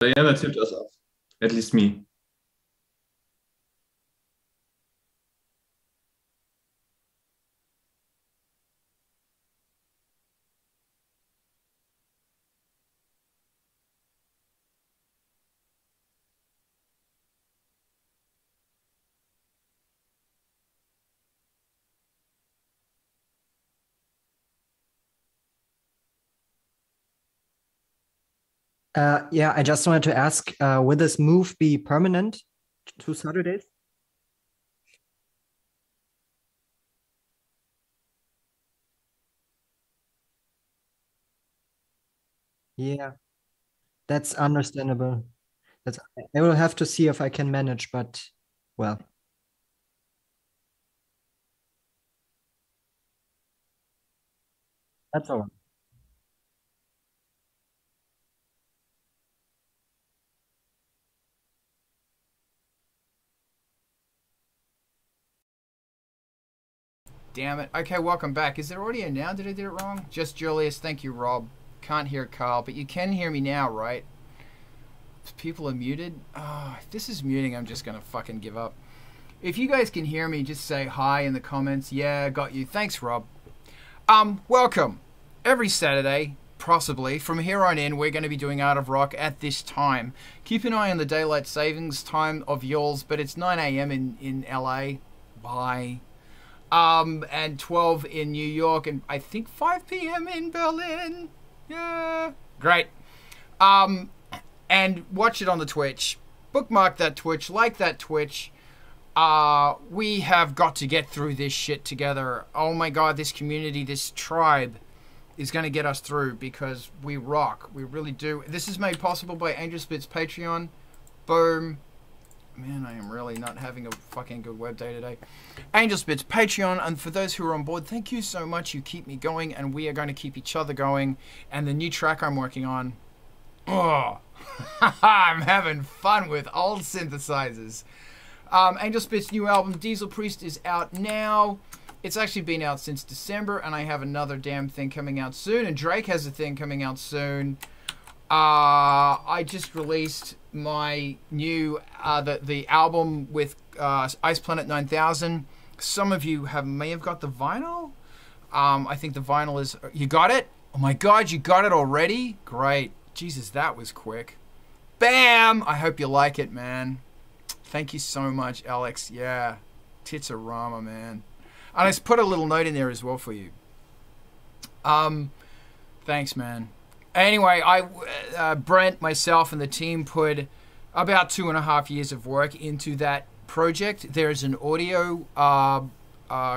Diana tipped us off, at least me. Yeah, I just wanted to ask, will this move be permanent to Saturdays? Yeah, that's understandable. I will have to see if I can manage, but well. That's all right. Damn it. Okay, welcome back. Is there audio now? Did I do it wrong? Just Julius. Thank you, Rob. Can't hear Carl, but you can hear me now, right? People are muted. Oh, if this is muting, I'm just going to fucking give up. If you guys can hear me, just say hi in the comments. Yeah, got you. Thanks, Rob. Welcome. Every Saturday, possibly, from here on in, we're going to be doing Art of Rock at this time. Keep an eye on the daylight savings time of yours, but it's 9 a.m. in LA. Bye. And 12 in New York, and I think 5 p.m. in Berlin. Yeah, great. And watch it on the Twitch. Bookmark that Twitch, like that Twitch. We have got to get through this shit together. Oh my God, this community, this tribe is going to get us through because we rock. We really do. This is made possible by Angelspit's Patreon. Boom. Man, I am really not having a fucking good web day today. Angelspit's Patreon, and for those who are on board, thank you so much. You keep me going, and we are going to keep each other going. And the new track I'm working on, oh, I'm having fun with old synthesizers. Angelspit's new album, Diesel Priest, is out now. It's actually been out since December, and I have another damn thing coming out soon, and Drake has a thing coming out soon. I just released my new the album with Ice Planet 9000. Some of you may have got the vinyl. I think the vinyl is... You got it? Oh my God, you got it already? Great. Jesus, that was quick. Bam! I hope you like it, man. Thank you so much, Alex. Yeah. Tits-a-rama, man. And I just put a little note in there as well for you. Thanks, man. Anyway, Brent, myself, and the team put about 2.5 years of work into that project. There is an audio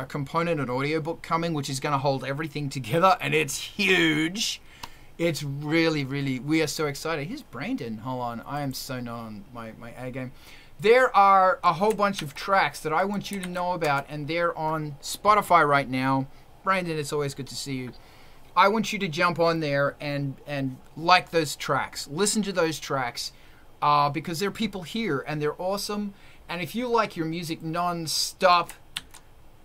component, an audiobook coming, which is going to hold everything together, and it's huge. It's really, really, we are so excited. Here's Brandon. Hold on. I am so not on my A game. There are a whole bunch of tracks that I want you to know about, and they're on Spotify right now. Brandon, it's always good to see you. I want you to jump on there and like those tracks. Listen to those tracks because there are people here and they're awesome. And if you like your music non-stop,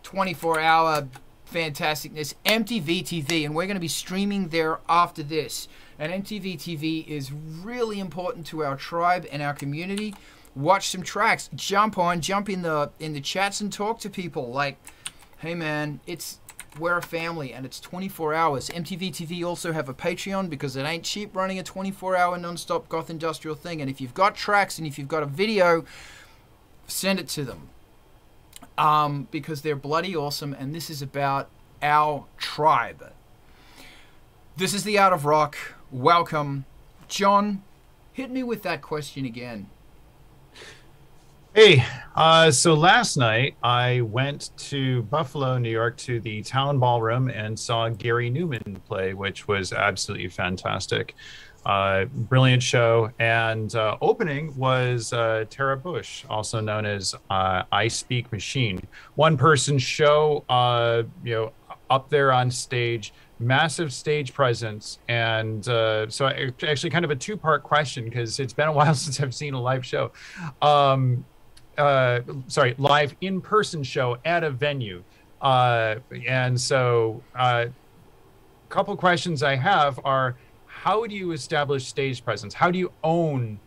24-hour fantasticness, MTV TV, and we're going to be streaming there after this. And MTV TV is really important to our tribe and our community. Watch some tracks. Jump in the chats and talk to people. Like, hey man, we're a family, and it's 24 hours. MTV TV also have a Patreon because it ain't cheap running a 24-hour non-stop goth industrial thing. And if you've got tracks and if you've got a video, send it to them because they're bloody awesome, and this is about our tribe. This is the Art of Rock. Welcome. John, hit me with that question again. Hey, so last night I went to Buffalo, New York to the Town Ballroom and saw Gary Newman play, which was absolutely fantastic. Brilliant show. And opening was Tara Bush, also known as I Speak Machine. One person show, up there on stage, massive stage presence. And so actually kind of a two-part question because it's been a while since I've seen a live show. Live in-person show at a venue. And so a couple questions I have are, how do you establish stage presence? How do you own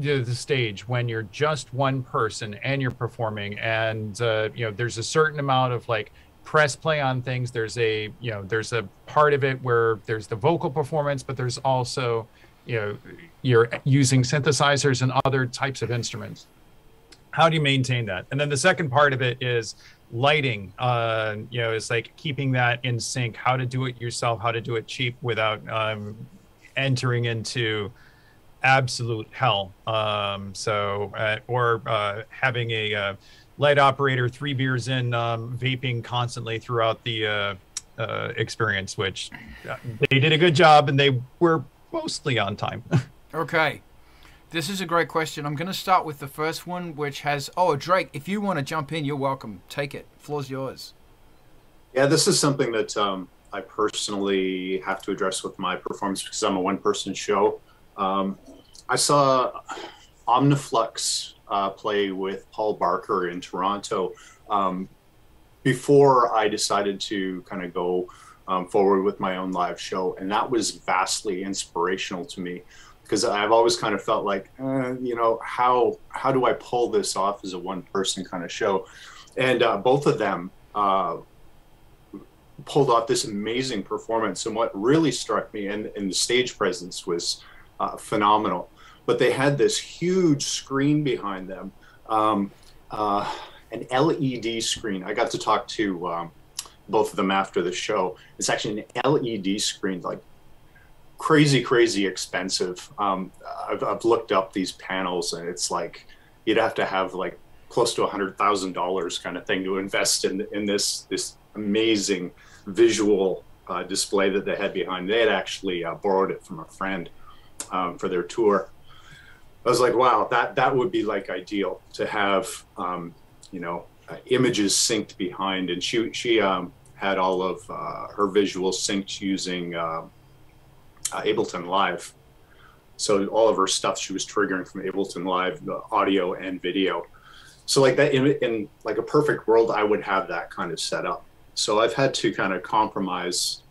the stage when you're just one person and you're performing, and you know, there's a certain amount of like press play on things. There's a, you know, there's a part of it where there's the vocal performance, but there's also, you know, you're using synthesizers and other types of instruments. How do you maintain that? And then the second part of it is lighting. You know, it's like keeping that in sync, how to do it yourself, how to do it cheap without entering into absolute hell. Or having a light operator 3 beers in, vaping constantly throughout the experience, which they did a good job and they were mostly on time. Okay. This is a great question. I'm going to start with the first one, which has... Oh, Drake, if you want to jump in, you're welcome. Take it. Floor's yours. Yeah, this is something that I personally have to address with my performance because I'm a one-person show. I saw Omniflux play with Paul Barker in Toronto before I decided to kind of go forward with my own live show, and that was vastly inspirational to me. Because I've always kind of felt like, you know, how do I pull this off as a one-person kind of show? And both of them pulled off this amazing performance. And what really struck me, and the stage presence was phenomenal, but they had this huge screen behind them, an LED screen. I got to talk to both of them after the show. It's actually an LED screen, like, crazy expensive. I've looked up these panels and it's like you'd have to have like close to $100,000 kind of thing to invest in this amazing visual display that they had behind. They had actually borrowed it from a friend for their tour. I was like, wow, that would be like ideal to have you know, images synced behind. And she had all of her visuals synced using Ableton Live. So all of her stuff she was triggering from Ableton Live, the audio and video. So like that, in like a perfect world, I would have that kind of set up. So I've had to kind of compromise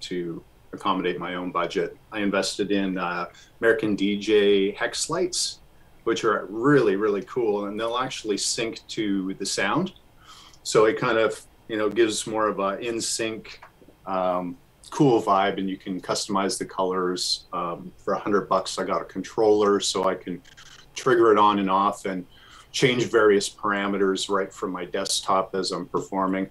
to accommodate my own budget. I invested in American DJ Hex lights, which are really cool, and they'll actually sync to the sound. So it kind of, you know, gives more of a in sync cool vibe, and you can customize the colors. For $100, I got a controller so I can trigger it on and off and change various parameters right from my desktop as I'm performing.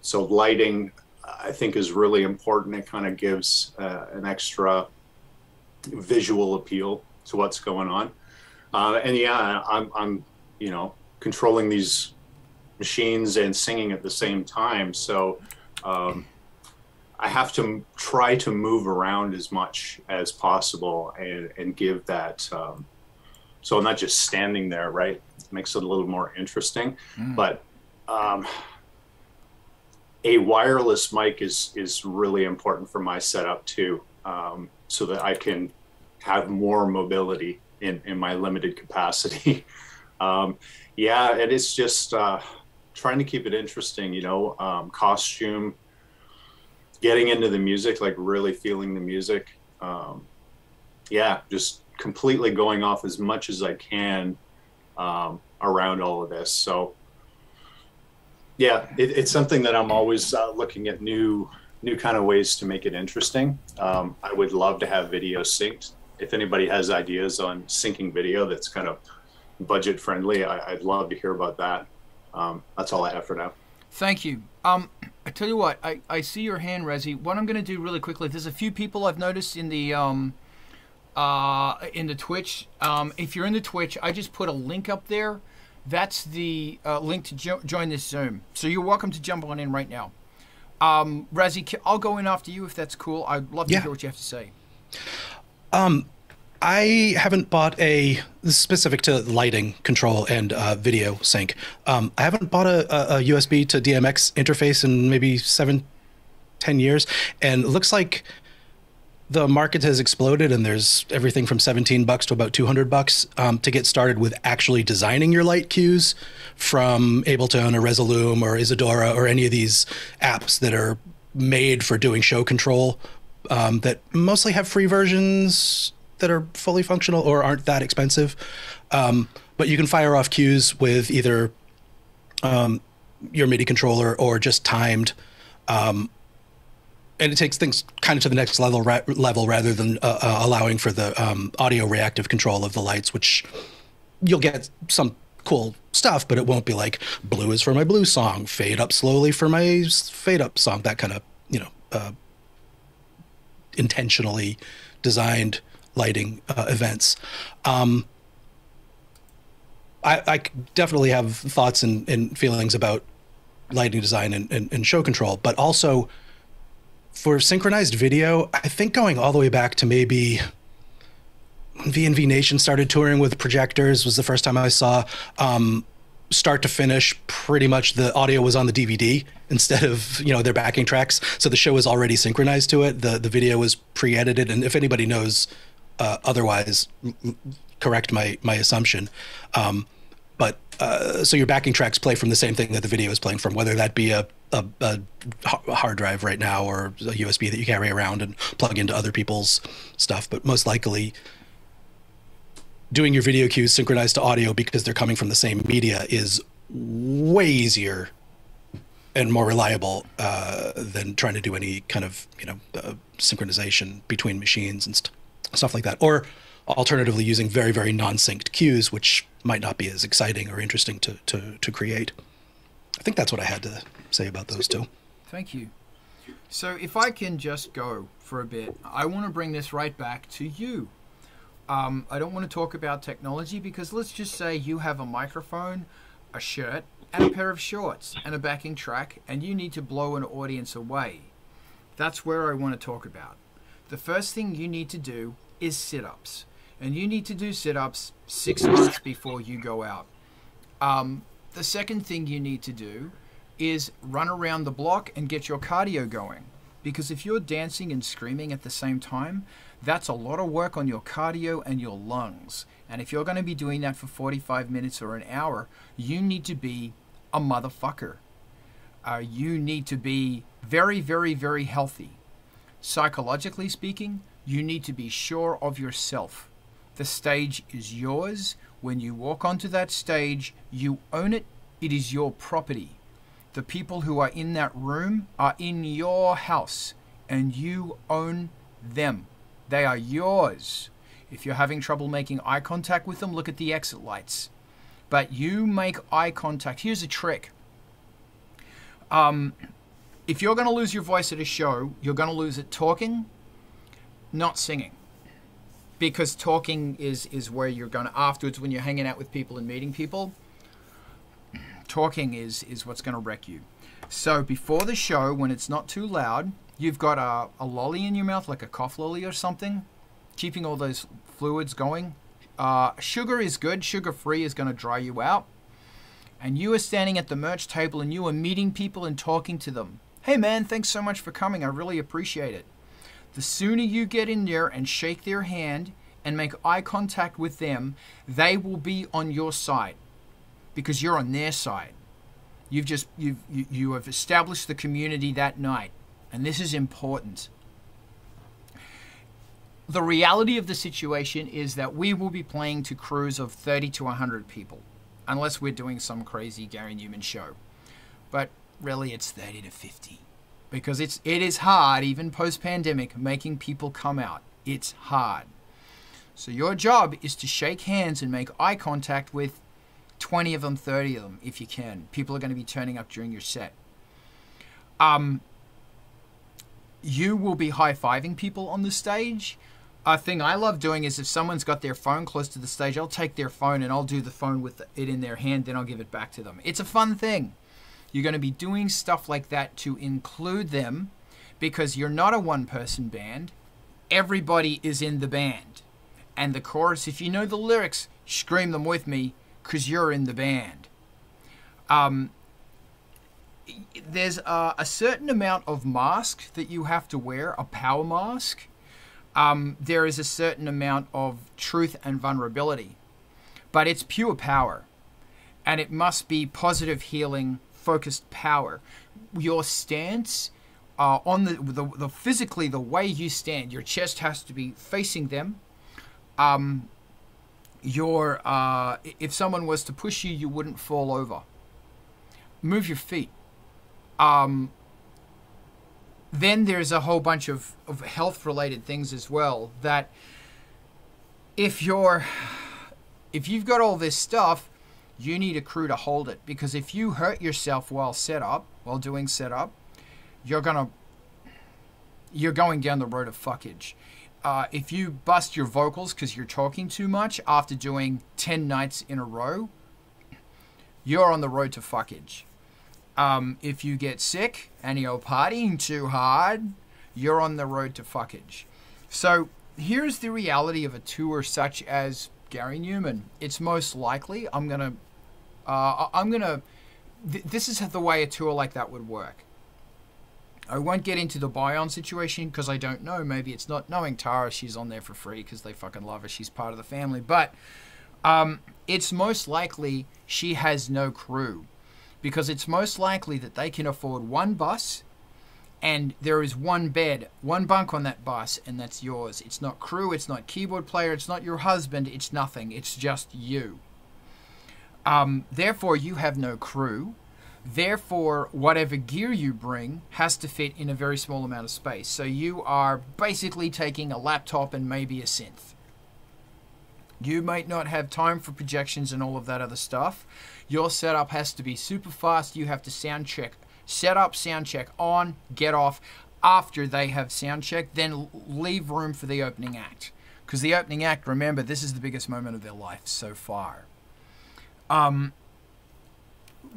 So lighting, I think, is really important. It kind of gives an extra visual appeal to what's going on. And yeah, I'm you know, controlling these machines and singing at the same time. So, I have to try to move around as much as possible and give that, so I'm not just standing there, right? It makes it a little more interesting. Mm. But a wireless mic is really important for my setup too, so that I can have more mobility in my limited capacity. Yeah, and it's just trying to keep it interesting, you know, costume, getting into the music, like really feeling the music. Yeah, just completely going off as much as I can around all of this. So yeah, it's something that I'm always looking at new kind of ways to make it interesting. I would love to have video synced. If anybody has ideas on syncing video that's kind of budget friendly, I'd love to hear about that. That's all I have for now. Thank you. I tell you what, I see your hand, Rezzy. What I'm going to do really quickly, there's a few people I've noticed in the Twitch. If you're in the Twitch, I just put a link up there. That's the link to join this Zoom. So you're welcome to jump on in right now. Rezzy, I'll go in after you if that's cool. I'd love to hear what you have to say. I haven't bought a, specific to lighting control and video sync, I haven't bought a USB to DMX interface in maybe 7-10 years. And it looks like the market has exploded, and there's everything from $17 to about $200 to get started with actually designing your light cues from Ableton or Resolume or Isadora or any of these apps that are made for doing show control that mostly have free versions. that are fully functional or aren't that expensive. But you can fire off cues with either your MIDI controller or just timed. And it takes things kind of to the next level, rather than allowing for the audio reactive control of the lights, which you'll get some cool stuff, but it won't be like blue is for my blue song, fade up slowly for my fade up song, that kind of, you know, intentionally designed lighting events. I definitely have thoughts and feelings about lighting design and show control, but also for synchronized video, I think going all the way back to maybe VNV Nation started touring with projectors was the first time I saw start to finish. Pretty much the audio was on the DVD instead of, you know, their backing tracks. So the show was already synchronized to it. The video was pre-edited. And if anybody knows otherwise, correct my assumption. So your backing tracks play from the same thing that the video is playing from, whether that be a hard drive right now or a USB that you carry around and plug into other people's stuff. But most likely doing your video cues synchronized to audio because they're coming from the same media is way easier and more reliable than trying to do any kind of, you know, synchronization between machines and stuff like that. Or alternatively using very, very non-synced cues, which might not be as exciting or interesting to create. I think that's what I had to say about those two. Thank you. So if I can just go for a bit, I want to bring this right back to you. I don't want to talk about technology because let's just say you have a microphone, a shirt, and a pair of shorts, and a backing track, and you need to blow an audience away. That's where I want to talk about. The first thing you need to do is sit-ups. And you need to do sit-ups 6 months before you go out. The second thing you need to do is run around the block and get your cardio going. Because if you're dancing and screaming at the same time, that's a lot of work on your cardio and your lungs. And if you're going to be doing that for 45 minutes or an hour, you need to be a motherfucker. You need to be very, very, very healthy. Psychologically speaking, you need to be sure of yourself. The stage is yours. When you walk onto that stage, you own it. It is your property. The people who are in that room are in your house, and you own them. They are yours. If you're having trouble making eye contact with them, look at the exit lights. But you make eye contact. Here's a trick. If you're going to lose your voice at a show, you're going to lose it talking, not singing. Because talking is where you're going to, afterwards when you're hanging out with people and meeting people, talking is what's going to wreck you. So before the show, when it's not too loud, you've got a lolly in your mouth, like a cough lolly or something, keeping all those fluids going. Sugar is good. Sugar-free is going to dry you out. And you are standing at the merch table and you are meeting people and talking to them. Hey, man, thanks so much for coming. I really appreciate it. The sooner you get in there and shake their hand and make eye contact with them, they will be on your side because you're on their side. You've just, you have established the community that night. And this is important. The reality of the situation is that we will be playing to crews of 30 to 100 people, unless we're doing some crazy Gary Newman show. But really it's 30 to 50 because it is hard, even post-pandemic, making people come out. It's hard. So your job is to shake hands and make eye contact with 20 of them, 30 of them, if you can. People are going to be turning up during your set. You will be high-fiving people on the stage. A thing I love doing is if someone's got their phone close to the stage, I'll take their phone and I'll do the phone with it in their hand, then I'll give it back to them. It's a fun thing. You're going to be doing stuff like that to include them because you're not a one-person band. Everybody is in the band. And the chorus, if you know the lyrics, scream them with me because you're in the band. There's a certain amount of mask that you have to wear, a power mask. There is a certain amount of truth and vulnerability, but it's pure power, and it must be positive, healing, focused power. Your stance on the physically, the way you stand, your chest has to be facing them. if someone was to push you, you wouldn't fall over. Move your feet. Then there's a whole bunch of health-related things as well, that if you've got all this stuff, you need a crew to hold it, because if you hurt yourself while doing setup, you're going down the road of fuckage. If you bust your vocals because you're talking too much after doing 10 nights in a row, you're on the road to fuckage. If you get sick and you're partying too hard, you're on the road to fuckage. So here's the reality of a tour such as Gary Newman. It's most likely this is the way a tour like that would work. I won't get into the buy-on situation because I don't know. Maybe it's not knowing Tara. She's on there for free because they fucking love her. She's part of the family. But it's most likely she has no crew, because it's most likely that they can afford one bus and there is one bed, one bunk on that bus, and that's yours. It's not crew. It's not keyboard player. It's not your husband. It's nothing. It's just you. Therefore, you have no crew. Therefore, whatever gear you bring has to fit in a very small amount of space. So you are basically taking a laptop and maybe a synth. You might not have time for projections and all of that other stuff. Your setup has to be super fast. You have to sound check, set up, sound check on, get off. After they have sound checked, then leave room for the opening act. Because the opening act, remember, this is the biggest moment of their life so far.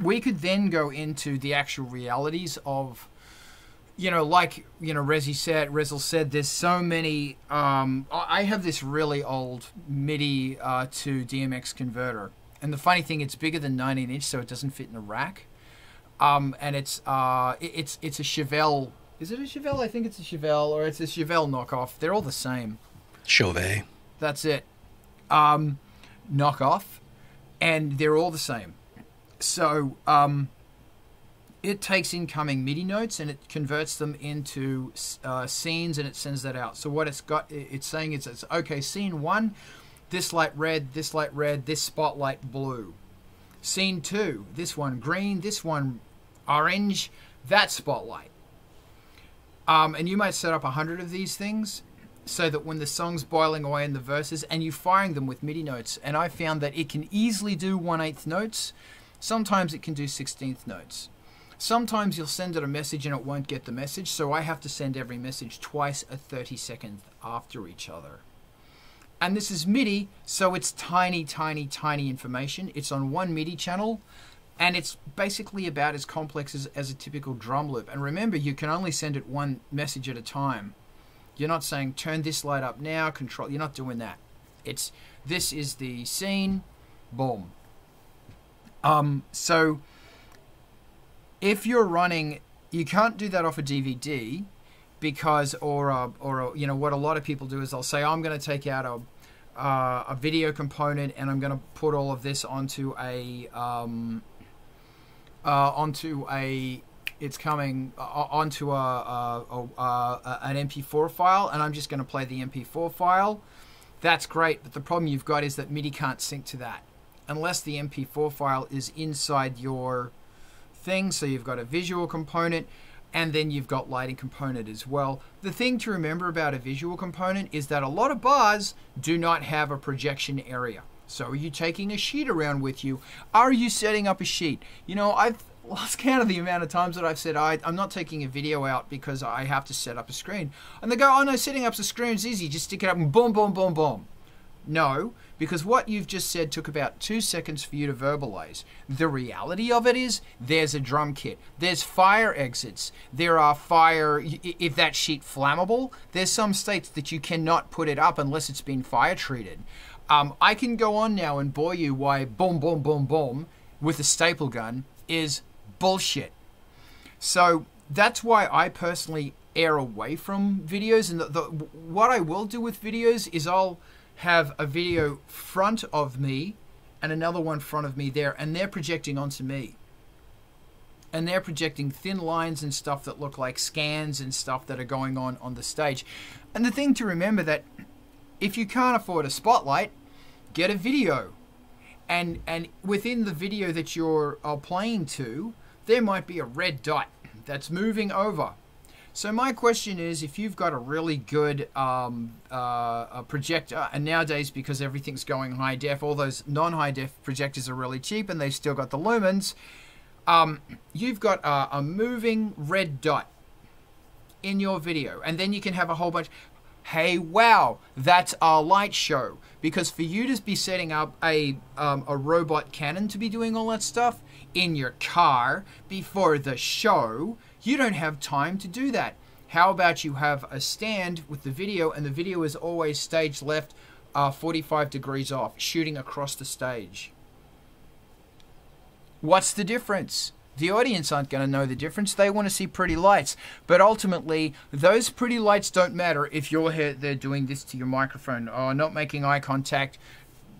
We could then go into the actual realities of, Rezl said, there's so many, I have this really old MIDI to DMX converter. And the funny thing, it's bigger than 19 inch, so it doesn't fit in a rack. And it's a Chevelle. Is it a Chevelle? I think it's a Chevelle, or it's a Chevelle knockoff. They're all the same. Chauvet. That's it. Knockoff. And they're all the same. So it takes incoming MIDI notes and it converts them into scenes, and it sends that out. So what it's got, it's saying it's okay, scene one, this light red, this light red, this spotlight blue. Scene two, this one green, this one orange, that spotlight. And you might set up 100 of these things, so that when the song's boiling away in the verses and you're firing them with MIDI notes. And I found that it can easily do 1/8 notes. Sometimes it can do 16th notes. Sometimes you'll send it a message and it won't get the message, so I have to send every message twice a 30-second after each other. And this is MIDI, so it's tiny, tiny, tiny information. It's on one MIDI channel, and it's basically about as complex as a typical drum loop. And remember, you can only send it one message at a time. You're not saying, turn this light up now, control. You're not doing that. It's, this is the scene, boom. So if you're running, you can't do that off a DVD, because what a lot of people do is they'll say, I'm going to take out a video component and I'm going to put all of this onto an MP4 file, and I'm just going to play the MP4 file. That's great, but the problem you've got is that MIDI can't sync to that, unless the MP4 file is inside your thing. So you've got a visual component, and then you've got lighting component as well. The thing to remember about a visual component is that a lot of bars do not have a projection area. So are you taking a sheet around with you? Are you setting up a sheet? You know, I've lost count of the amount of times that I've said, I'm not taking a video out because I have to set up a screen. And they go, oh no, setting up the screen's easy. Just stick it up and boom, boom, boom, boom. No, because what you've just said took about 2 seconds for you to verbalize. The reality of it is there's a drum kit. There's fire exits. There are fire, if that sheet flammable, there's some states that you cannot put it up unless it's been fire treated. I can go on now and bore you why boom, boom, boom, boom with a staple gun is bullshit. So that's why I personally err away from videos. And what I will do with videos is I'll have a video front of me and another one front of me there, and they're projecting onto me, and they're projecting thin lines and stuff that look like scans and stuff that are going on the stage. And the thing to remember that If you can't afford a spotlight, get a video. And within the video that you're playing to, there might be a red dot that's moving over. So my question is, if you've got a really good a projector, and nowadays because everything's going high def, all those non-high def projectors are really cheap and they've still got the lumens, you've got a moving red dot in your video, and then you can have a whole bunch. Hey, wow, that's our light show. Because for you to be setting up a robot cannon to be doing all that stuff in your car before the show, you don't have time to do that. How about you have a stand with the video, and the video is always stage left, 45 degrees off, shooting across the stage. What's the difference? The audience aren't going to know the difference. They want to see pretty lights. But ultimately, those pretty lights don't matter if you're here, they're doing this to your microphone, or not making eye contact,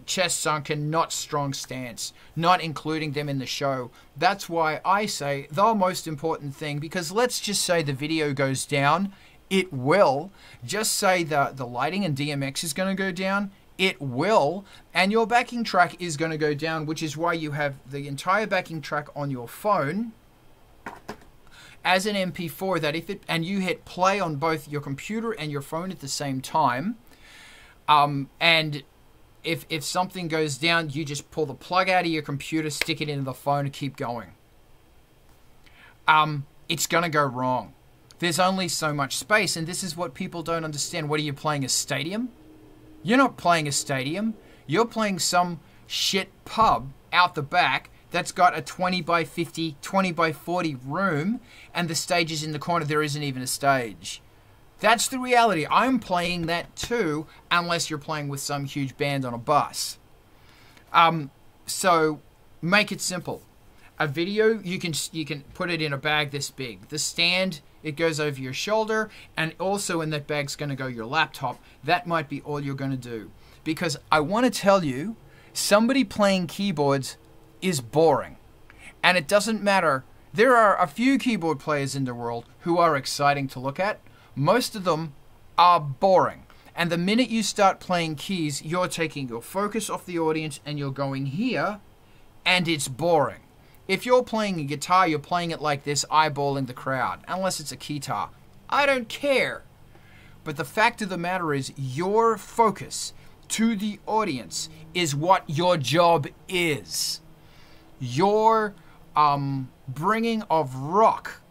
chest sunken, not strong stance, not including them in the show. That's why I say the most important thing, because let's just say the video goes down. It will. Just say the lighting and DMX is going to go down. It will, and your backing track is going to go down, which is why you have the entire backing track on your phone as an MP4 that if it, and you hit play on both your computer and your phone at the same time, and if something goes down, you just pull the plug out of your computer, stick it into the phone, and keep going. It's going to go wrong. There's only so much space, and this is what people don't understand. What are you playing, a stadium? You're not playing a stadium. You're playing some shit pub out the back that's got a 20 by 50, 20 by 40 room, and the stage is in the corner. There isn't even a stage. That's the reality. I'm playing that too, unless you're playing with some huge band on a bus. So make it simple. A video, you can put it in a bag this big. The stand, it goes over your shoulder, and also in that bag's going to go your laptop. That might be all you're going to do. Because I want to tell you, somebody playing keyboards is boring. And it doesn't matter. There are a few keyboard players in the world who are exciting to look at. Most of them are boring. And the minute you start playing keys, you're taking your focus off the audience and you're going here, and it's boring. If you're playing a guitar, you're playing it like this, eyeballing the crowd, unless it's a keytar. I don't care. But the fact of the matter is, your focus to the audience is what your job is. Your bringing of rock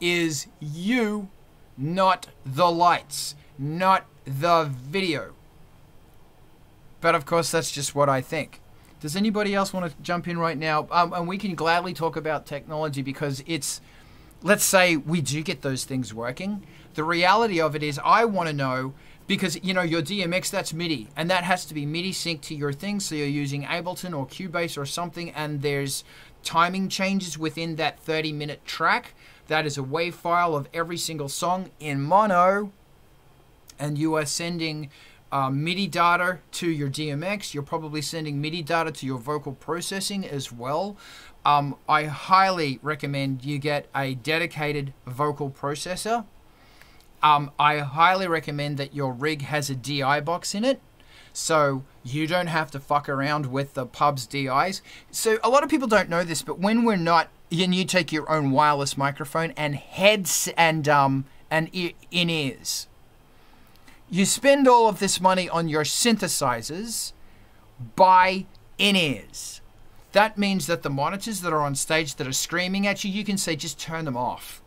is you, not the lights, not the video. But of course, that's just what I think. Does anybody else want to jump in right now? And we can gladly talk about technology because it's, let's say we do get those things working. The reality of it is I want to know, because, you know, your DMX, that's MIDI, and that has to be MIDI synced to your thing. So you're using Ableton or Cubase or something, and there's timing changes within that 30-minute track. That is a WAV file of every single song in mono, and you are sending MIDI data to your DMX. You're probably sending MIDI data to your vocal processing as well. I highly recommend you get a dedicated vocal processor. I highly recommend that your rig has a DI box in it, so you don't have to fuck around with the pub's DIs. So a lot of people don't know this, but when we're not, you take your own wireless microphone and heads and in-ears. You spend all of this money on your synthesizers, buy in-ears. That means that the monitors that are on stage that are screaming at you, you can say, just turn them off.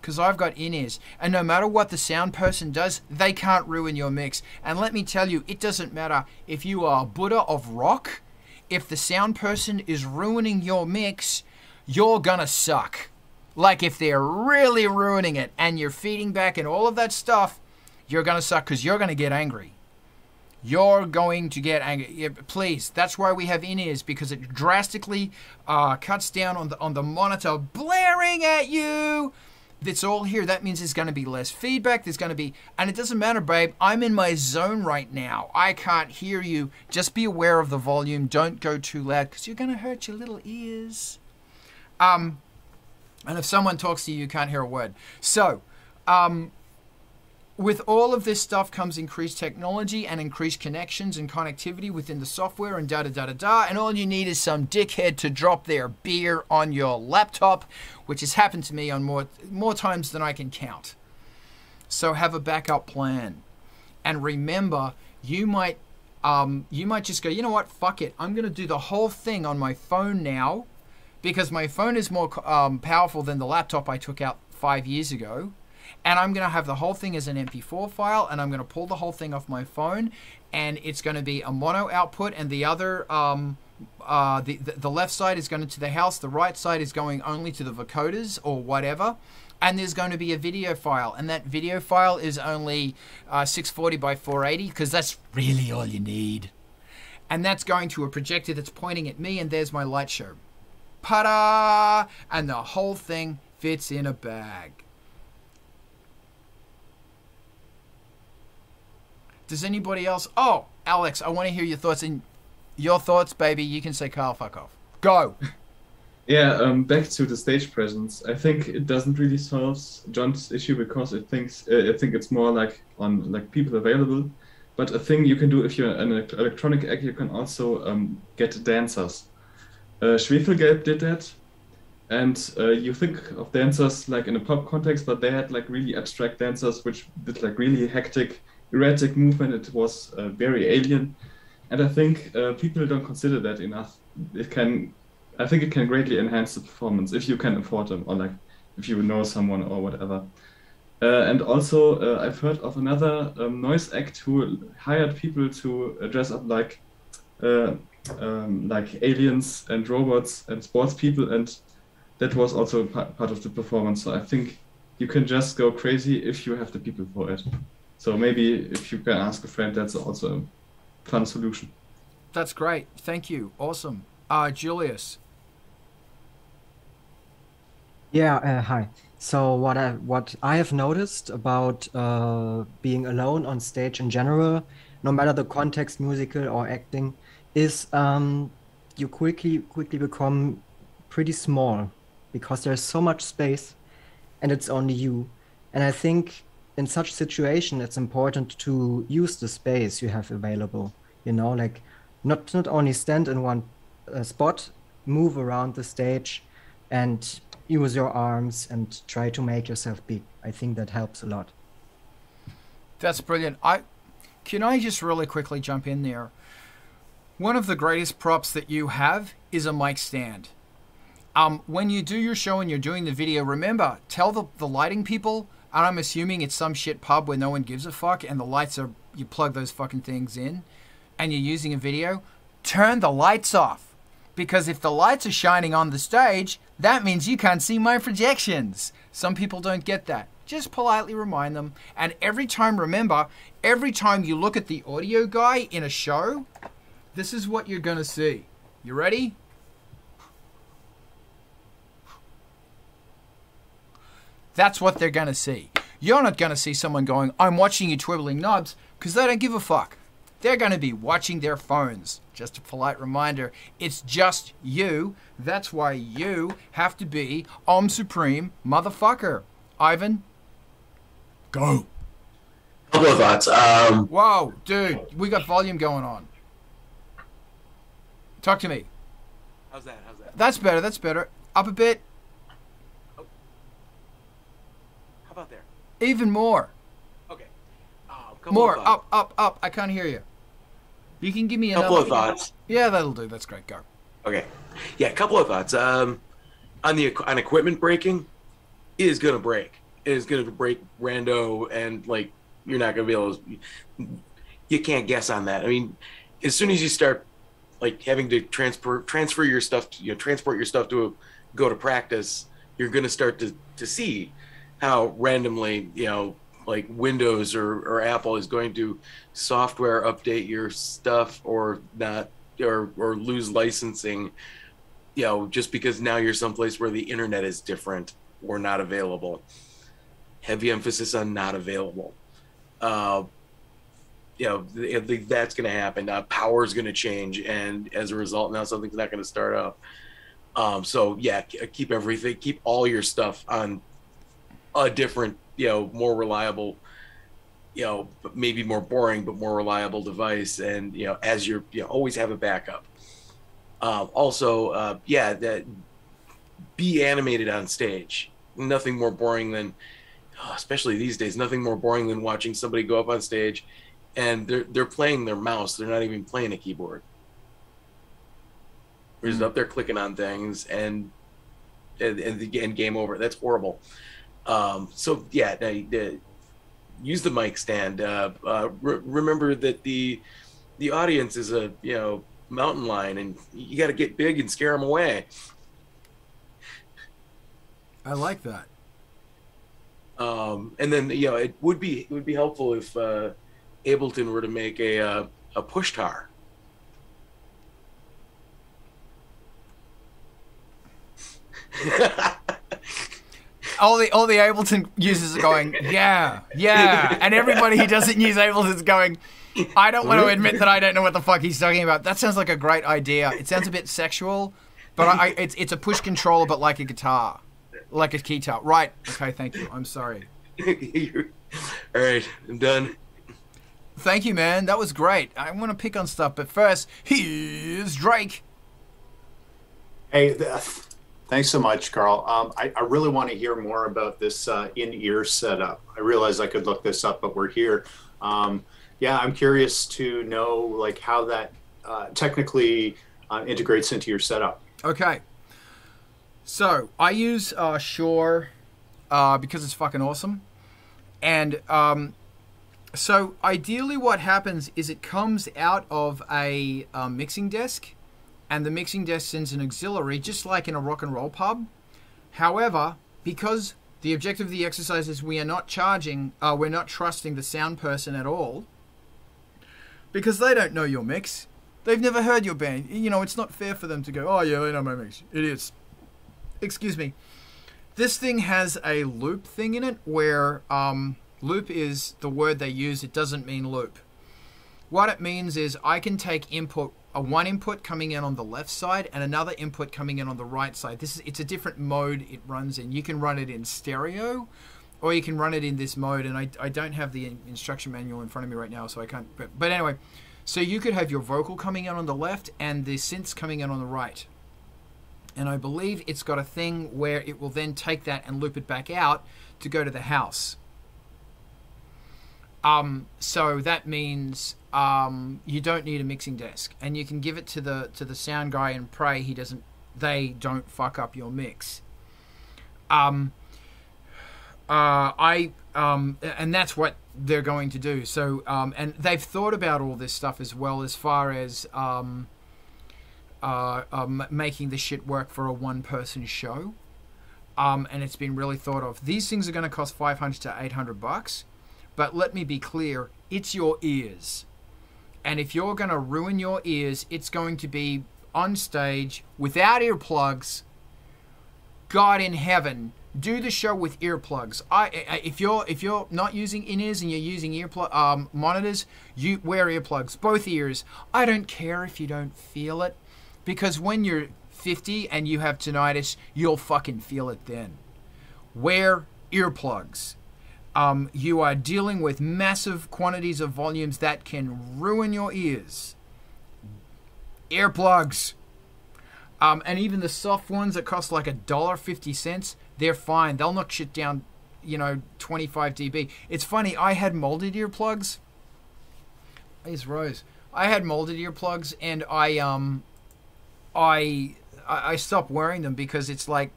Because I've got in-ears. And no matter what the sound person does, they can't ruin your mix. And let me tell you, it doesn't matter if you are Buddha of rock. If the sound person is ruining your mix, you're gonna suck. Like if they're really ruining it and you're feeding back and all of that stuff, you're going to suck because you're going to get angry. You're going to get angry. Please, that's why we have in-ears, because it drastically cuts down on the monitor blaring at you. It's all here. That means there's going to be less feedback. There's going to be, and it doesn't matter, babe. I'm in my zone right now. I can't hear you. Just be aware of the volume. Don't go too loud because you're going to hurt your little ears. And if someone talks to you, you can't hear a word. So, with all of this stuff comes increased technology and increased connections and connectivity within the software and and all you need is some dickhead to drop their beer on your laptop, which has happened to me on more times than I can count. So have a backup plan. And remember, you might just go, you know what, fuck it. I'm going to do the whole thing on my phone now because my phone is more powerful than the laptop I took out 5 years ago. And I'm going to have the whole thing as an MP4 file, and I'm going to pull the whole thing off my phone, and it's going to be a mono output, and the other, the left side is going to the house, the right side is going only to the vocoders or whatever. And there's going to be a video file, and that video file is only 640 by 480 because that's really all you need. And that's going to a projector that's pointing at me, and there's my light show. Pa-da! And the whole thing fits in a bag. Does anybody else? Oh, Alex, I want to hear your thoughts. And your thoughts, baby, you can say, Carl, fuck off. Go! Yeah, back to the stage presence. I think it doesn't really solve John's issue because it thinks I think it's more like on like people available. But a thing you can do if you're an electronic act, you can also get dancers. Schwefelgelb did that, and you think of dancers like in a pop context, but they had like really abstract dancers which did like really hectic, erratic movement. It was very alien, and I think people don't consider that enough. It can. I think it can greatly enhance the performance if you can afford them, or like if you know someone or whatever. And also, I've heard of another noise act who hired people to dress up like aliens and robots and sports people, and that was also part of the performance. So I think you can just go crazy if you have the people for it. So maybe if you can ask a friend, that's also a fun solution. That's great. Thank you. Awesome. Julius. Yeah, hi. So what I have noticed about being alone on stage in general, no matter the context, musical or acting, is you quickly become pretty small because there's so much space and it's only you. And I think in such situation it's important to use the space you have available, you know, like not only stand in one spot, move around the stage and use your arms and try to make yourself big. I think that helps a lot. That's brilliant. Can I just really quickly jump in there? One of the greatest props that you have is a mic stand. When you do your show and you're doing the video, remember, tell the lighting people, and I'm assuming it's some shit pub where no one gives a fuck and the lights are, you plug those fucking things in and you're using a video, turn the lights off. Because if the lights are shining on the stage, that means you can't see my projections. Some people don't get that. Just politely remind them. And every time, remember, every time you look at the audio guy in a show, this is what you're gonna see. You ready? That's what they're gonna see. You're not gonna see someone going, I'm watching you twiddling knobs, because they don't give a fuck. They're going to be watching their phones. Just a polite reminder, it's just you. That's why you have to be Om Supreme motherfucker. Ivan? Go. Couple of thoughts. Whoa, dude, we got volume going on. Talk to me. How's that? How's that? That's better, that's better. Up a bit. Oh. How about there? Even more. Okay. More. Up, up, up. I can't hear you. You can give me another. Couple of thoughts. Yeah, that'll do. That's great. Go. Okay. Yeah, a couple of thoughts. On equipment breaking, it is gonna break. It is gonna break rando, and like you're not gonna be able to. You can't guess on that. I mean, as soon as you start like having to transfer your stuff, to, you know, transport your stuff to go to practice, you're gonna start to see how randomly, you know, like Windows or Apple is going to software update your stuff or not, or lose licensing, you know, just because now you're someplace where the internet is different or not available. Heavy emphasis on not available. You know, I think that's going to happen. Power is going to change, and as a result, now something's not going to start up. So yeah, keep everything, keep all your stuff on a different, you know, more reliable you know, maybe more boring but more reliable device, and you know, as you're, you know, always have a backup. Yeah, that be animated on stage. Nothing more boring than, especially these days, nothing more boring than watching somebody go up on stage and they're playing their mouse. They're not even playing a keyboard. They're just up there clicking on things, and game over. That's horrible. So yeah, use the mic stand. Remember that the audience is a, you know, mountain lion, and you got to get big and scare them away. I like that. And then, you know, it would be helpful if Ableton were to make a push-tar. All the Ableton users are going, yeah, yeah, and everybody who doesn't use Ableton's going, I don't want to admit that I don't know what the fuck he's talking about. That sounds like a great idea. It sounds a bit sexual, but it's a push controller, but like a guitar. Like a keytar. Right. Okay, thank you. I'm sorry. All right, I'm done. Thank you, man. That was great. I want to pick on stuff, but first, here's Drake. Hey, thanks so much, Carl. I really want to hear more about this in-ear setup. I realized I could look this up, but we're here. Yeah, I'm curious to know like how that technically integrates into your setup. Okay. So, I use Shure because it's fucking awesome. And so, ideally what happens is it comes out of a mixing desk, and the mixing desk sends an auxiliary, just like in a rock and roll pub. However, because the objective of the exercise is we are not charging, we're not trusting the sound person at all, because they don't know your mix. They've never heard your band. You know, it's not fair for them to go, oh yeah, they know my mix. It is. Excuse me. This thing has a loop thing in it where loop is the word they use. It doesn't mean loop. What it means is I can take input, one input coming in on the left side and another input coming in on the right side. It's a different mode it runs in. You can run it in stereo or you can run it in this mode. And I don't have the instruction manual in front of me right now, so I can't. But anyway, so you could have your vocal coming in on the left and the synths coming in on the right. And I believe it's got a thing where it will then take that and loop it back out to go to the house. So that means you don't need a mixing desk, and you can give it to the sound guy and pray he doesn't, they don't fuck up your mix. And that's what they're going to do. So and they've thought about all this stuff as well, as far as making this shit work for a one-person show, and it's been really thought of. These things are going to cost $500 to $800, but let me be clear: it's your ears, and if you're going to ruin your ears, it's going to be on stage without earplugs. God in heaven, do the show with earplugs. If you're not using in-ears and you're using monitors, you wear earplugs, both ears. I don't care if you don't feel it. Because when you're 50 and you have tinnitus, you'll fucking feel it then. Wear earplugs. You are dealing with massive quantities of volumes that can ruin your ears. Earplugs. And even the soft ones that cost like $1.50, they're fine. They'll knock shit down, you know, 25 dB. It's funny, I had molded earplugs. These rose. I had molded earplugs, and I stopped wearing them because it's like,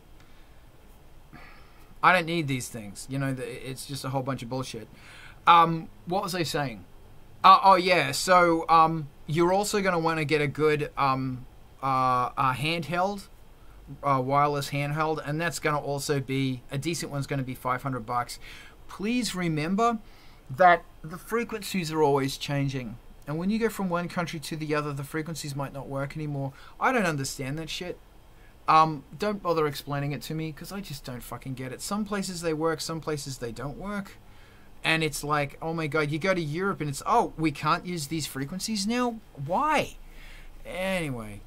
I don't need these things. You know, it's just a whole bunch of bullshit. What was I saying? Oh, yeah. So you're also going to want to get a good handheld, wireless handheld. And that's going to also be, a decent one's going to be $500. Please remember that the frequencies are always changing. And when you go from one country to the other, the frequencies might not work anymore. I don't understand that shit. Don't bother explaining it to me, because I just don't fucking get it. Some places they work, some places they don't work. And it's like, oh my God, you go to Europe and it's, oh, we can't use these frequencies now? Why? Anyway.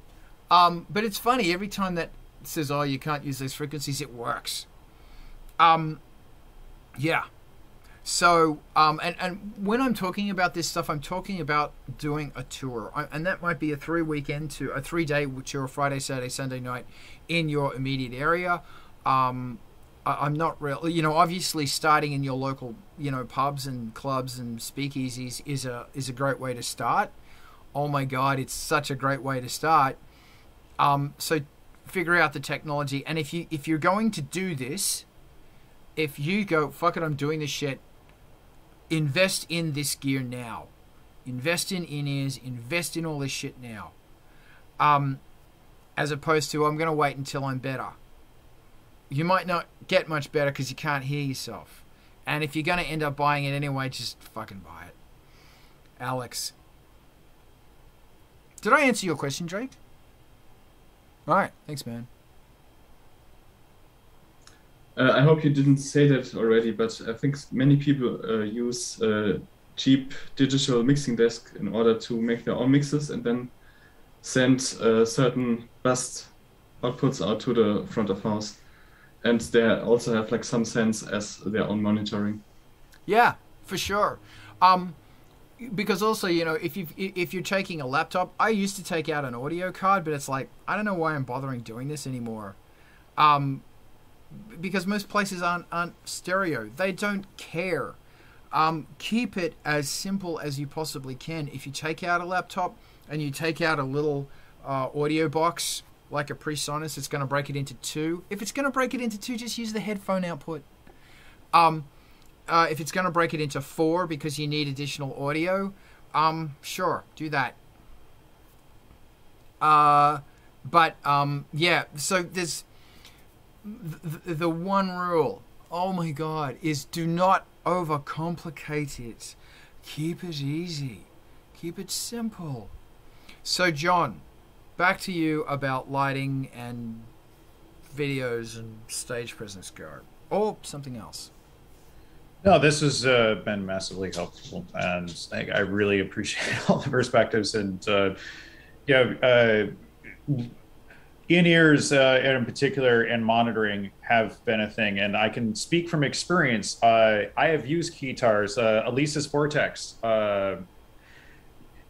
But it's funny, every time that it says, oh, you can't use those frequencies, it works. Yeah. So, and when I'm talking about this stuff, I'm talking about doing a tour. And that might be a three-day tour, Friday, Saturday, Sunday night in your immediate area. I'm not really, you know, obviously starting in your local, you know, pubs and clubs and speakeasies is a great way to start. Oh my God, it's such a great way to start. So figure out the technology. And if you're going to do this, if you go, fuck it, I'm doing this shit, invest in this gear now. Invest in in-ears, invest in all this shit now. As opposed to, I'm going to wait until I'm better. You might not get much better because you can't hear yourself. And if you're going to end up buying it anyway, just fucking buy it. Alex. Did I answer your question, Drake? All right. Thanks, man. I hope you didn't say that already, but I think many people use cheap digital mixing desk in order to make their own mixes and then send certain bus outputs out to the front of house. And they also have like some sense as their own monitoring. Yeah, for sure. Because also, you know, if you're taking a laptop, I used to take out an audio card, but it's like, I don't know why I'm bothering doing this anymore. Because most places aren't stereo. They don't care. Keep it as simple as you possibly can. If you take out a laptop and you take out a little audio box, like a PreSonus, it's going to break it into two. If it's going to break it into two, just use the headphone output. If it's going to break it into four because you need additional audio, sure, do that. Yeah, so there's the one rule, oh my God, is do not overcomplicate it. Keep it easy. Keep it simple. So, John, back to you about lighting and videos and stage presence, guard, or something else. No, this has been massively helpful, and I really appreciate all the perspectives. And in-ears, in particular, and monitoring have been a thing. And I can speak from experience. I have used keytars, Elisa's Vortex.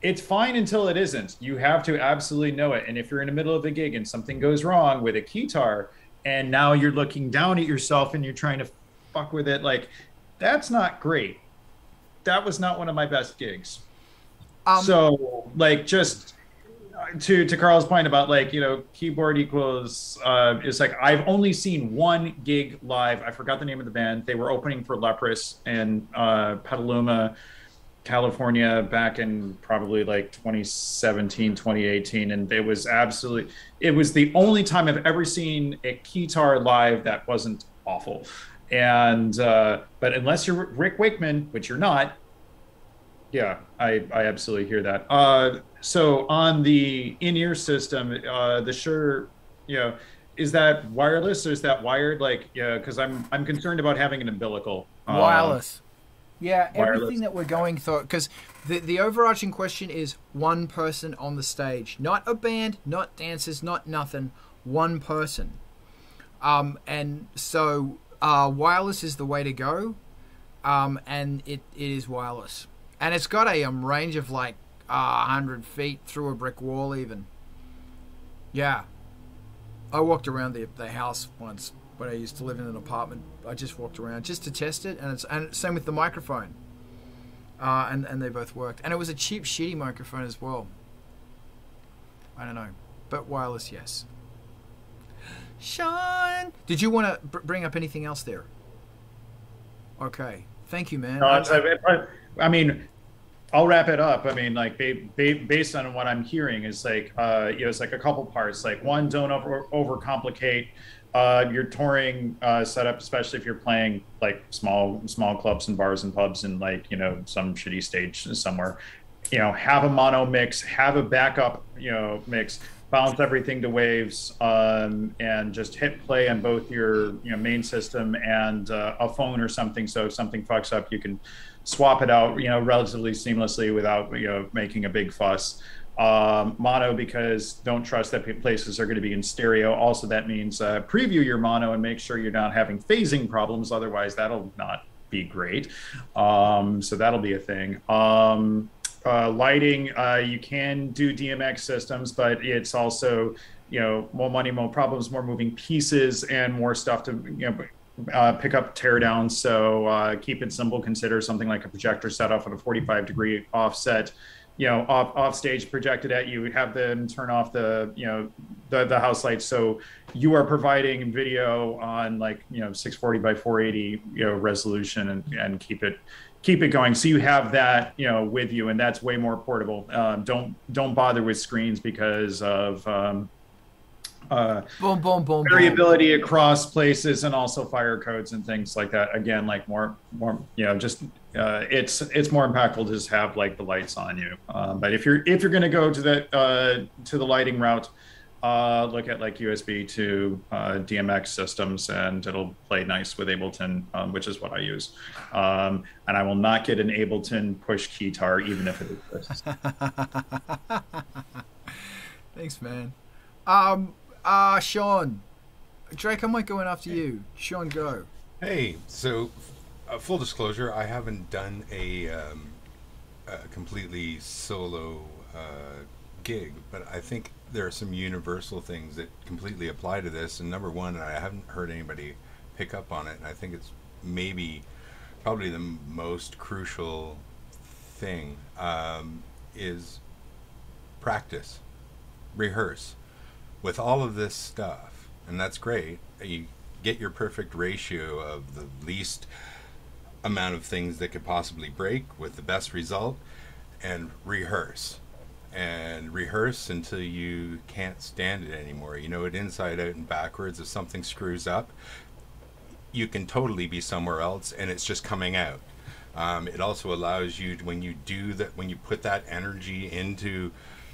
It's fine until it isn't. You have to absolutely know it. And if you're in the middle of a gig and something goes wrong with a keytar and now you're looking down at yourself and you're trying to fuck with it, like, that's not great. That was not one of my best gigs. So, like, just to Carl's point about, like, you know, keyboard equals, it's like, I've only seen one gig live. I forgot the name of the band. They were opening for Leprous and Petaluma, California, back in probably like 2017, 2018. And it was absolutely, it was the only time I've ever seen a keytar live that wasn't awful. And, but unless you're Rick Wakeman, which you're not, yeah, I absolutely hear that. So on the in-ear system, the Shure, you know, is that wireless or is that wired? Like, yeah, cause I'm concerned about having an umbilical. Wireless. Yeah, everything that we're going through, because the overarching question is one person on the stage, not a band, not dancers, not nothing, one person. And so wireless is the way to go, and it is wireless. And it's got a range of like 100 feet through a brick wall even. Yeah. I walked around the house once. But I used to live in an apartment. I just walked around just to test it, and same with the microphone. And they both worked, and it was a cheap, shitty microphone as well. I don't know, but wireless, yes. Sean, did you want to bring up anything else there? Okay, thank you, man. No, I mean, I'll wrap it up. I mean, like, based on what I'm hearing, is like, you know, it's like a couple parts. Like, one, don't overcomplicate. Your touring setup, especially if you're playing like small clubs and bars and pubs and, like, you know, some shitty stage somewhere, you know, have a mono mix, have a backup, you know, mix, bounce everything to waves, and just hit play on both your, you know, main system and a phone or something. So if something fucks up, you can swap it out, you know, relatively seamlessly without, you know, making a big fuss. Mono, because don't trust that places are going to be in stereo. Also, that means preview your mono and make sure you're not having phasing problems. Otherwise, that'll not be great. So that'll be a thing. Lighting, you can do DMX systems, but it's also, you know, more money, more problems, more moving pieces, and more stuff to, you know, pick up, tear down. So keep it simple. Consider something like a projector set off at a 45-degree offset, you know, off stage projected at you. Have them turn off the, you know, the house lights. So you are providing video on, like, you know, 640 by 480, you know, resolution, and keep it going. So you have that, you know, with you, and that's way more portable. Don't bother with screens because of, boom, boom, boom, variability boom. Across places, and also fire codes and things like that. Again, like more, you know, just it's more impactful to just have, like, the lights on you. But if you're going to go to that to the lighting route, look at, like, USB to DMX systems, and it'll play nice with Ableton, which is what I use. And I will not get an Ableton push keytar, even if it exists. Thanks, man. Sean, Drake, I might go in after you. Sean, go. Hey, so full disclosure, I haven't done a completely solo gig, but I think there are some universal things that completely apply to this. And number one, I haven't heard anybody pick up on it, and I think it's probably the most crucial thing, is practice, rehearse. With all of this stuff, and that's great, you get your perfect ratio of the least amount of things that could possibly break with the best result, and rehearse. And rehearse until you can't stand it anymore. You know it inside out and backwards. If something screws up, you can totally be somewhere else and it's just coming out. It also allows you to, when you do that, when you put that energy into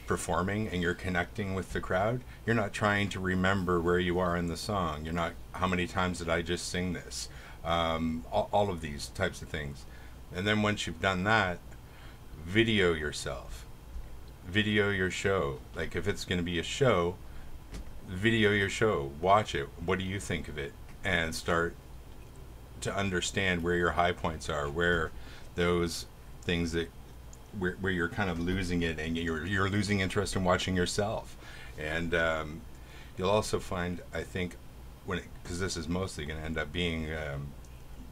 performing and you're connecting with the crowd, you're not trying to remember where you are in the song. You're not, how many times did I just sing this? All of these types of things. And then once you've done that, video yourself. Video your show. Like, if it's going to be a show, video your show. Watch it. What do you think of it? And start to understand where your high points are, where those things that where you're kind of losing it, and you're losing interest in watching yourself. And you'll also find, I think, because this is mostly going to end up being,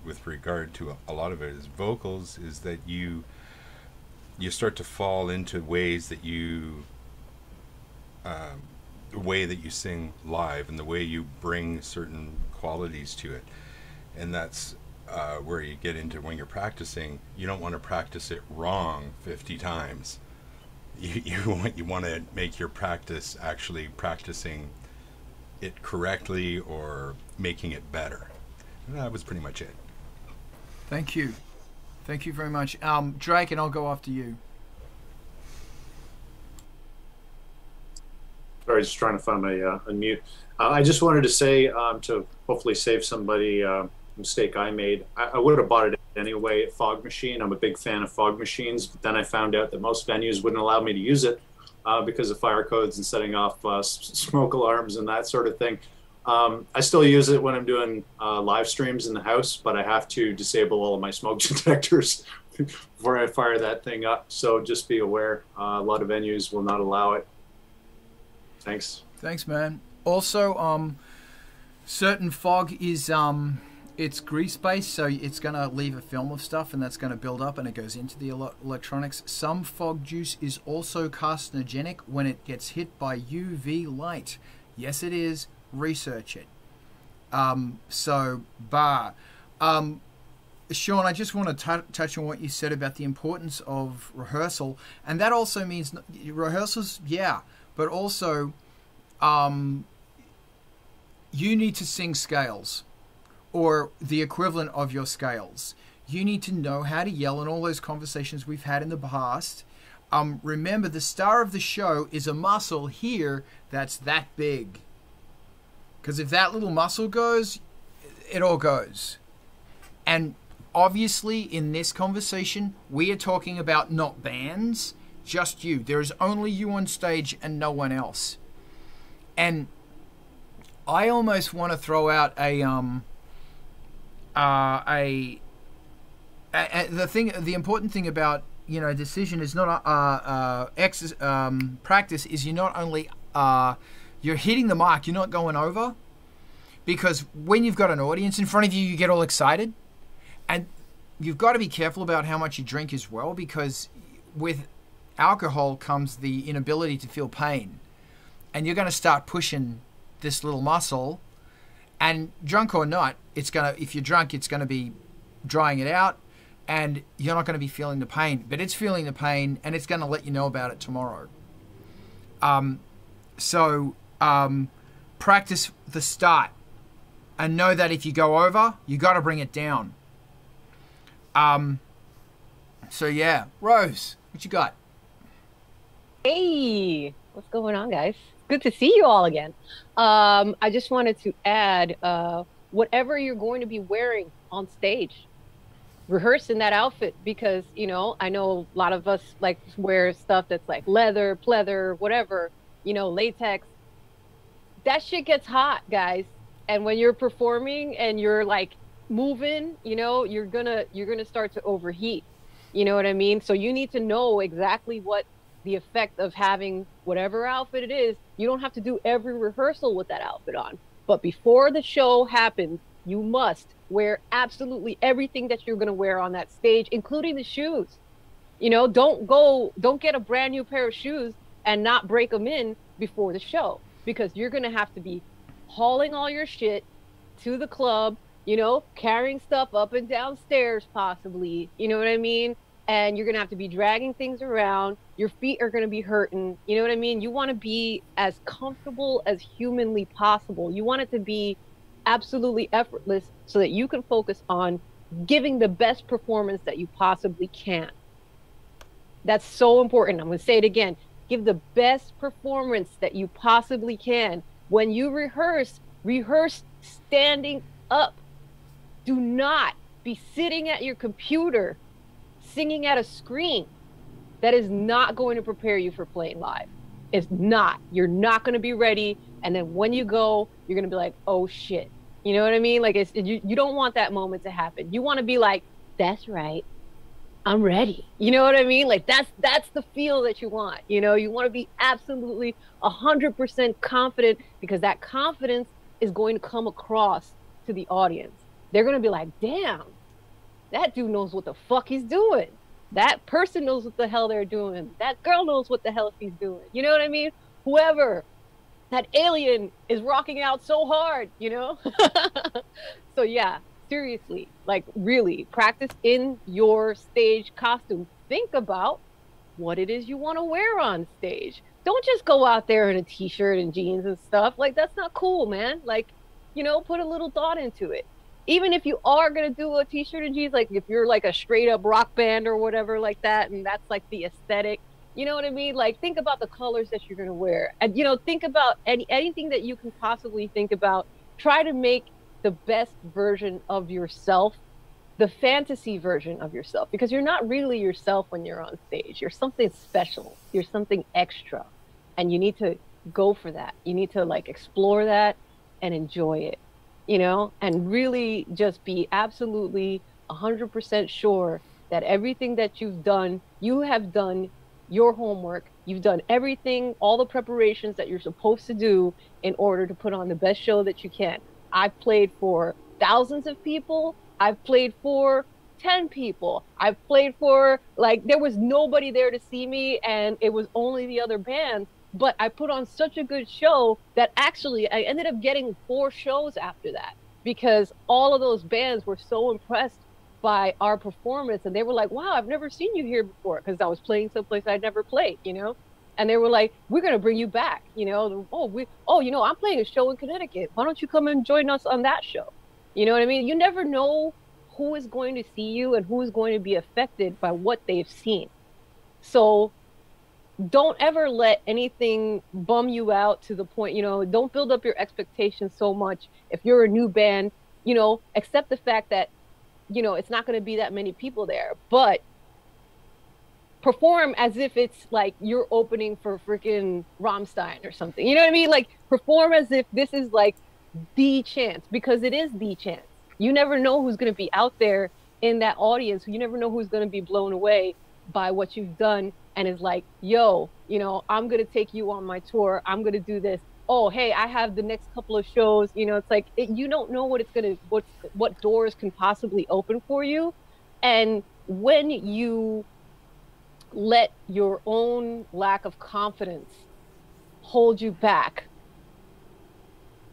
with regard to a lot of it is vocals, is that you start to fall into ways that you, the way that you sing live and the way you bring certain qualities to it. And that's where you get into, when you're practicing, you don't want to practice it wrong 50 times. You want to make your practice actually practicing it correctly or making it better. And that was pretty much it. Thank you. Thank you very much. Drake, and I'll go after you. Sorry, just trying to find my unmute. I just wanted to say, to hopefully save somebody, mistake I made. I would have bought it anyway at Fog Machine. I'm a big fan of Fog Machines, but then I found out that most venues wouldn't allow me to use it because of fire codes and setting off smoke alarms and that sort of thing. I still use it when I'm doing live streams in the house, but I have to disable all of my smoke detectors before I fire that thing up. So just be aware, a lot of venues will not allow it. Thanks. Thanks, man. Also, certain fog is, it's grease based, so it's going to leave a film of stuff, and that's going to build up and it goes into the electronics. Some fog juice is also carcinogenic when it gets hit by UV light. Yes, it is. Research it. Sean, I just want to touch on what you said about the importance of rehearsal, and that also means rehearsals, yeah, but also you need to sing scales, or the equivalent of your scales. You need to know how to yell, and all those conversations we've had in the past. Remember, the star of the show is a muscle here that's that big. Because if that little muscle goes, it all goes. And obviously, in this conversation, we are talking about not bands, just you. There is only you on stage and no one else. And I almost want to throw out a the important thing about, you know, decision is not practice is you're not only you're hitting the mark, you're not going over, because when you've got an audience in front of you, you get all excited, and you've got to be careful about how much you drink as well, because with alcohol comes the inability to feel pain, and you're going to start pushing this little muscle, and drunk or not, it's going to, if you're drunk, it's going to be drying it out, and you're not going to be feeling the pain, but it's feeling the pain, and it's going to let you know about it tomorrow. Practice the start, and know that if you go over, you got to bring it down. So yeah, Rose, what you got? Hey, what's going on, guys? Good to see you all again. I just wanted to add, whatever you're going to be wearing on stage, rehearse in that outfit, because, you know, I know a lot of us like wear stuff that's like leather, pleather, whatever, you know, latex. That shit gets hot, guys. And when you're performing and you're like moving, you know, you're gonna start to overheat. You know what I mean? So you need to know exactly what the effect of having whatever outfit it is. You don't have to do every rehearsal with that outfit on, but before the show happens, you must wear absolutely everything that you're going to wear on that stage, including the shoes. You know, don't get a brand new pair of shoes and not break them in before the show, because you're going to have to be hauling all your shit to the club, you know, carrying stuff up and down stairs possibly, you know what I mean? And you're going to have to be dragging things around. Your feet are going to be hurting. You know what I mean? You want to be as comfortable as humanly possible. You want it to be absolutely effortless so that you can focus on giving the best performance that you possibly can. That's so important. I'm going to say it again. Give the best performance that you possibly can. When you rehearse, rehearse standing up. Do not be sitting at your computer singing at a screen. That is not going to prepare you for playing live. It's not. You're not going to be ready. And then when you go, you're going to be like, oh shit. You know what I mean? Like, it's, you don't want that moment to happen. You want to be like, that's right, I'm ready. You know what I mean? Like, that's the feel that you want. You know, you want to be absolutely 100% confident, because that confidence is going to come across to the audience. They're going to be like, damn, that dude knows what the fuck he's doing. That person knows what the hell they're doing. That girl knows what the hell she's doing. You know what I mean? Whoever, that alien is rocking out so hard, you know? So yeah, seriously, like really practice in your stage costume. Think about what it is you want to wear on stage. Don't just go out there in a t-shirt and jeans and stuff. Like, that's not cool, man. Like, you know, put a little thought into it. Even if you are going to do a t-shirt and jeans, like if you're like a straight up rock band or whatever like that, and that's like the aesthetic, you know what I mean? Like, think about the colors that you're going to wear, and, you know, think about anything that you can possibly think about. Try to make the best version of yourself, the fantasy version of yourself, because you're not really yourself when you're on stage. You're something special. You're something extra, and you need to go for that. You need to like explore that and enjoy it. You know, and really just be absolutely 100% sure that everything that you've done, you have done your homework, you've done everything, all the preparations that you're supposed to do in order to put on the best show that you can. I've played for thousands of people. I've played for 10 people. I've played for, like, there was nobody there to see me, and it was only the other bands. But I put on such a good show that actually I ended up getting 4 shows after that, because all of those bands were so impressed by our performance. And they were like, wow, I've never seen you here before, because I was playing someplace I'd never played, you know. And they were like, we're going to bring you back, you know. Oh, you know, I'm playing a show in Connecticut. Why don't you come and join us on that show? You know what I mean? You never know who is going to see you and who is going to be affected by what they've seen. So don't ever let anything bum you out to the point, you know, don't build up your expectations so much. If you're a new band, you know, accept the fact that, you know, it's not going to be that many people there, but perform as if it's like you're opening for freaking Rammstein or something. You know what I mean? Like, perform as if this is like the chance, because it is the chance. You never know who's going to be out there in that audience. You never know who's going to be blown away by what you've done and is like, yo, you know, I'm going to take you on my tour. I'm going to do this. Oh, hey, I have the next couple of shows. You know, it's like you don't know what it's going to, what doors can possibly open for you. And when you let your own lack of confidence hold you back,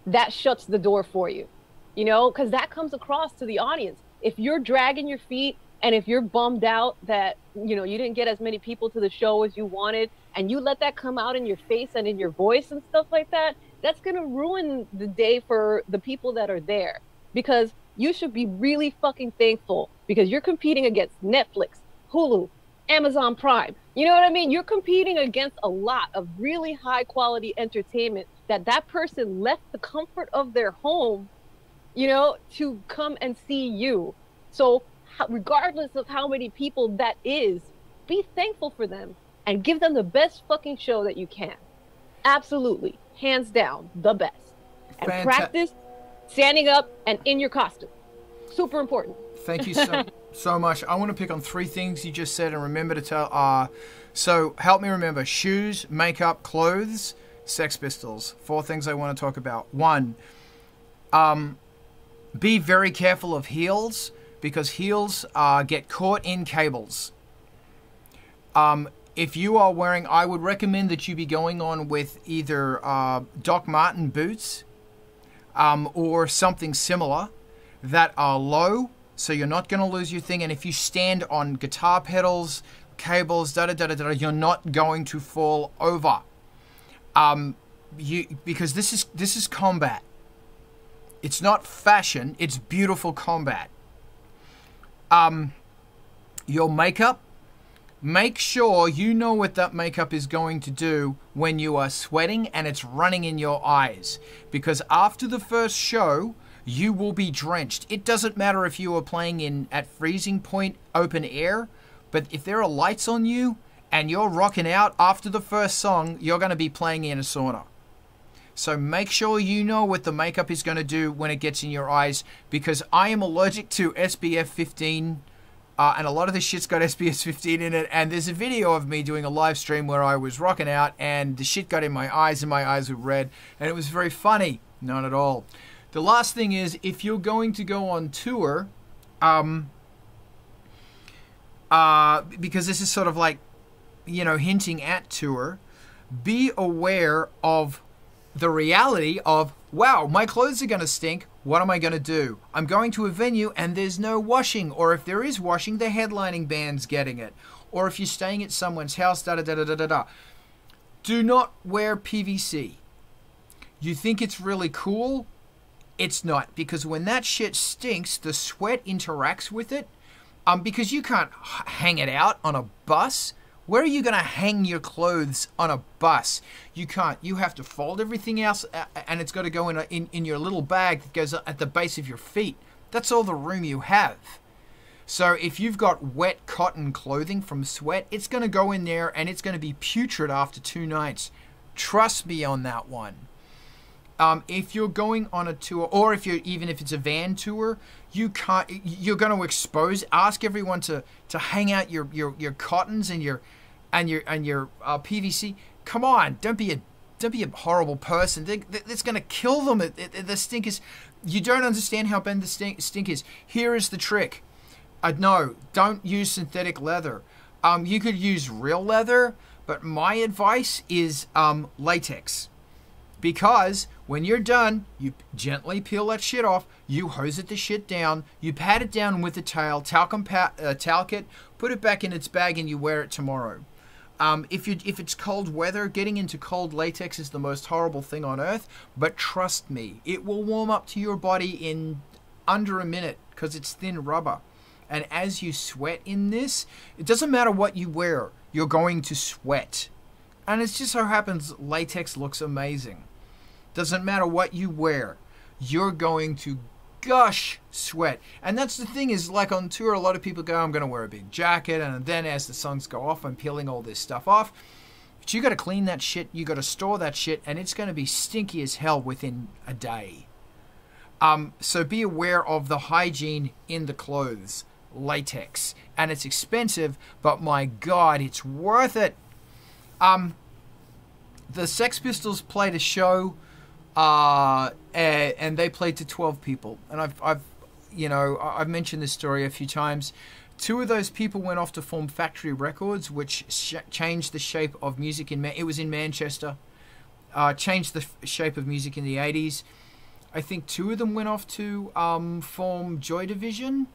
that shuts the door for you, you know, because that comes across to the audience. If you're dragging your feet and if you're bummed out that, you know, you didn't get as many people to the show as you wanted, and you let that come out in your face and in your voice and stuff like that, that's going to ruin the day for the people that are there, because you should be really fucking thankful, because you're competing against Netflix, Hulu, Amazon Prime. You know what I mean? You're competing against a lot of really high quality entertainment that that person left the comfort of their home, you know, to come and see you. So regardless of how many people that is, be thankful for them and give them the best fucking show that you can. Absolutely. Hands down, the best. And practice standing up and in your costume. Super important. Thank you so much. I want to pick on three things you just said and remember to tell. So help me remember: shoes, makeup, clothes, Sex Pistols. Four things I want to talk about. One, be very careful of heels, because heels get caught in cables. If you are wearing, I would recommend that you be going on with either Doc Marten boots or something similar that are low, so you're not going to lose your thing. And if you stand on guitar pedals, cables, you're not going to fall over. Because this is combat. It's not fashion. It's beautiful combat. Your makeup. Make sure you know what that makeup is going to do when you are sweating and it's running in your eyes. Because after the first show, you will be drenched. It doesn't matter if you are playing at freezing point open air, but if there are lights on you and you're rocking out after the first song, you're going to be playing in a sauna. So make sure you know what the makeup is going to do when it gets in your eyes, because I am allergic to SPF 15 and a lot of this shit's got SPF 15 in it. And there's a video of me doing a live stream where I was rocking out and the shit got in my eyes and my eyes were red, and it was very funny. Not at all. The last thing is, if you're going to go on tour, because this is sort of like, you know, hinting at tour, be aware of the reality of, wow, my clothes are going to stink. What am I going to do? I'm going to a venue and there's no washing. Or if there is washing, the headlining band's getting it. Or if you're staying at someone's house, Do not wear PVC. You think it's really cool? It's not, because when that shit stinks, the sweat interacts with it. Because you can't hang it out on a bus. Where are you going to hang your clothes on a bus? You can't. You have to fold everything else, and it's got to go in your little bag that goes at the base of your feet. That's all the room you have. So if you've got wet cotton clothing from sweat, it's going to go in there, and it's going to be putrid after 2 nights. Trust me on that one. If you're going on a tour, or if you're, even if it's a van tour, you can't, you're going to expose, ask everyone to hang out your cottons and your PVC. Come on, don't be a horrible person. That's going to kill them. The stink is, you don't understand how bad the stink is. Here is the trick. No, don't use synthetic leather. You could use real leather, but my advice is latex. Because when you're done, you gently peel that shit off, you hose it the shit down, you pat it down with a towel, talc it, put it back in its bag, and you wear it tomorrow. If it's cold weather, getting into cold latex is the most horrible thing on earth, but trust me, it will warm up to your body in under a minute, because it's thin rubber. And as you sweat in this, it doesn't matter what you wear, you're going to sweat. And it just so happens latex looks amazing. Doesn't matter what you wear, you're going to gush sweat. And that's the thing is, like on tour, a lot of people go, I'm going to wear a big jacket. And then as the songs go off, I'm peeling all this stuff off. But you got to clean that shit. You got to store that shit. And it's going to be stinky as hell within a day. So be aware of the hygiene in the clothes. latex. And it's expensive, but my God, it's worth it. The Sex Pistols played a show, and they played to 12 people. And I've mentioned this story a few times. Two of those people went off to form Factory Records, which changed the shape of music in it was in Manchester. Changed the shape of music in the 80s. I think two of them went off to form Joy Division,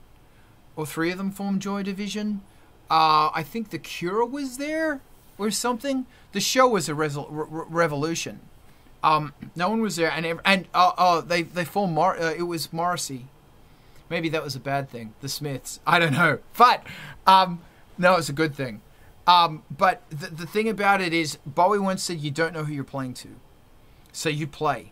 or three of them formed Joy Division. I think The Cure was there or something. The show was a revolution. No one was there, and they formed it was Morrissey. Maybe that was a bad thing. The Smiths. I don't know. But no, it's a good thing. But the thing about it is, Bowie once said, you don't know who you're playing to. So you play.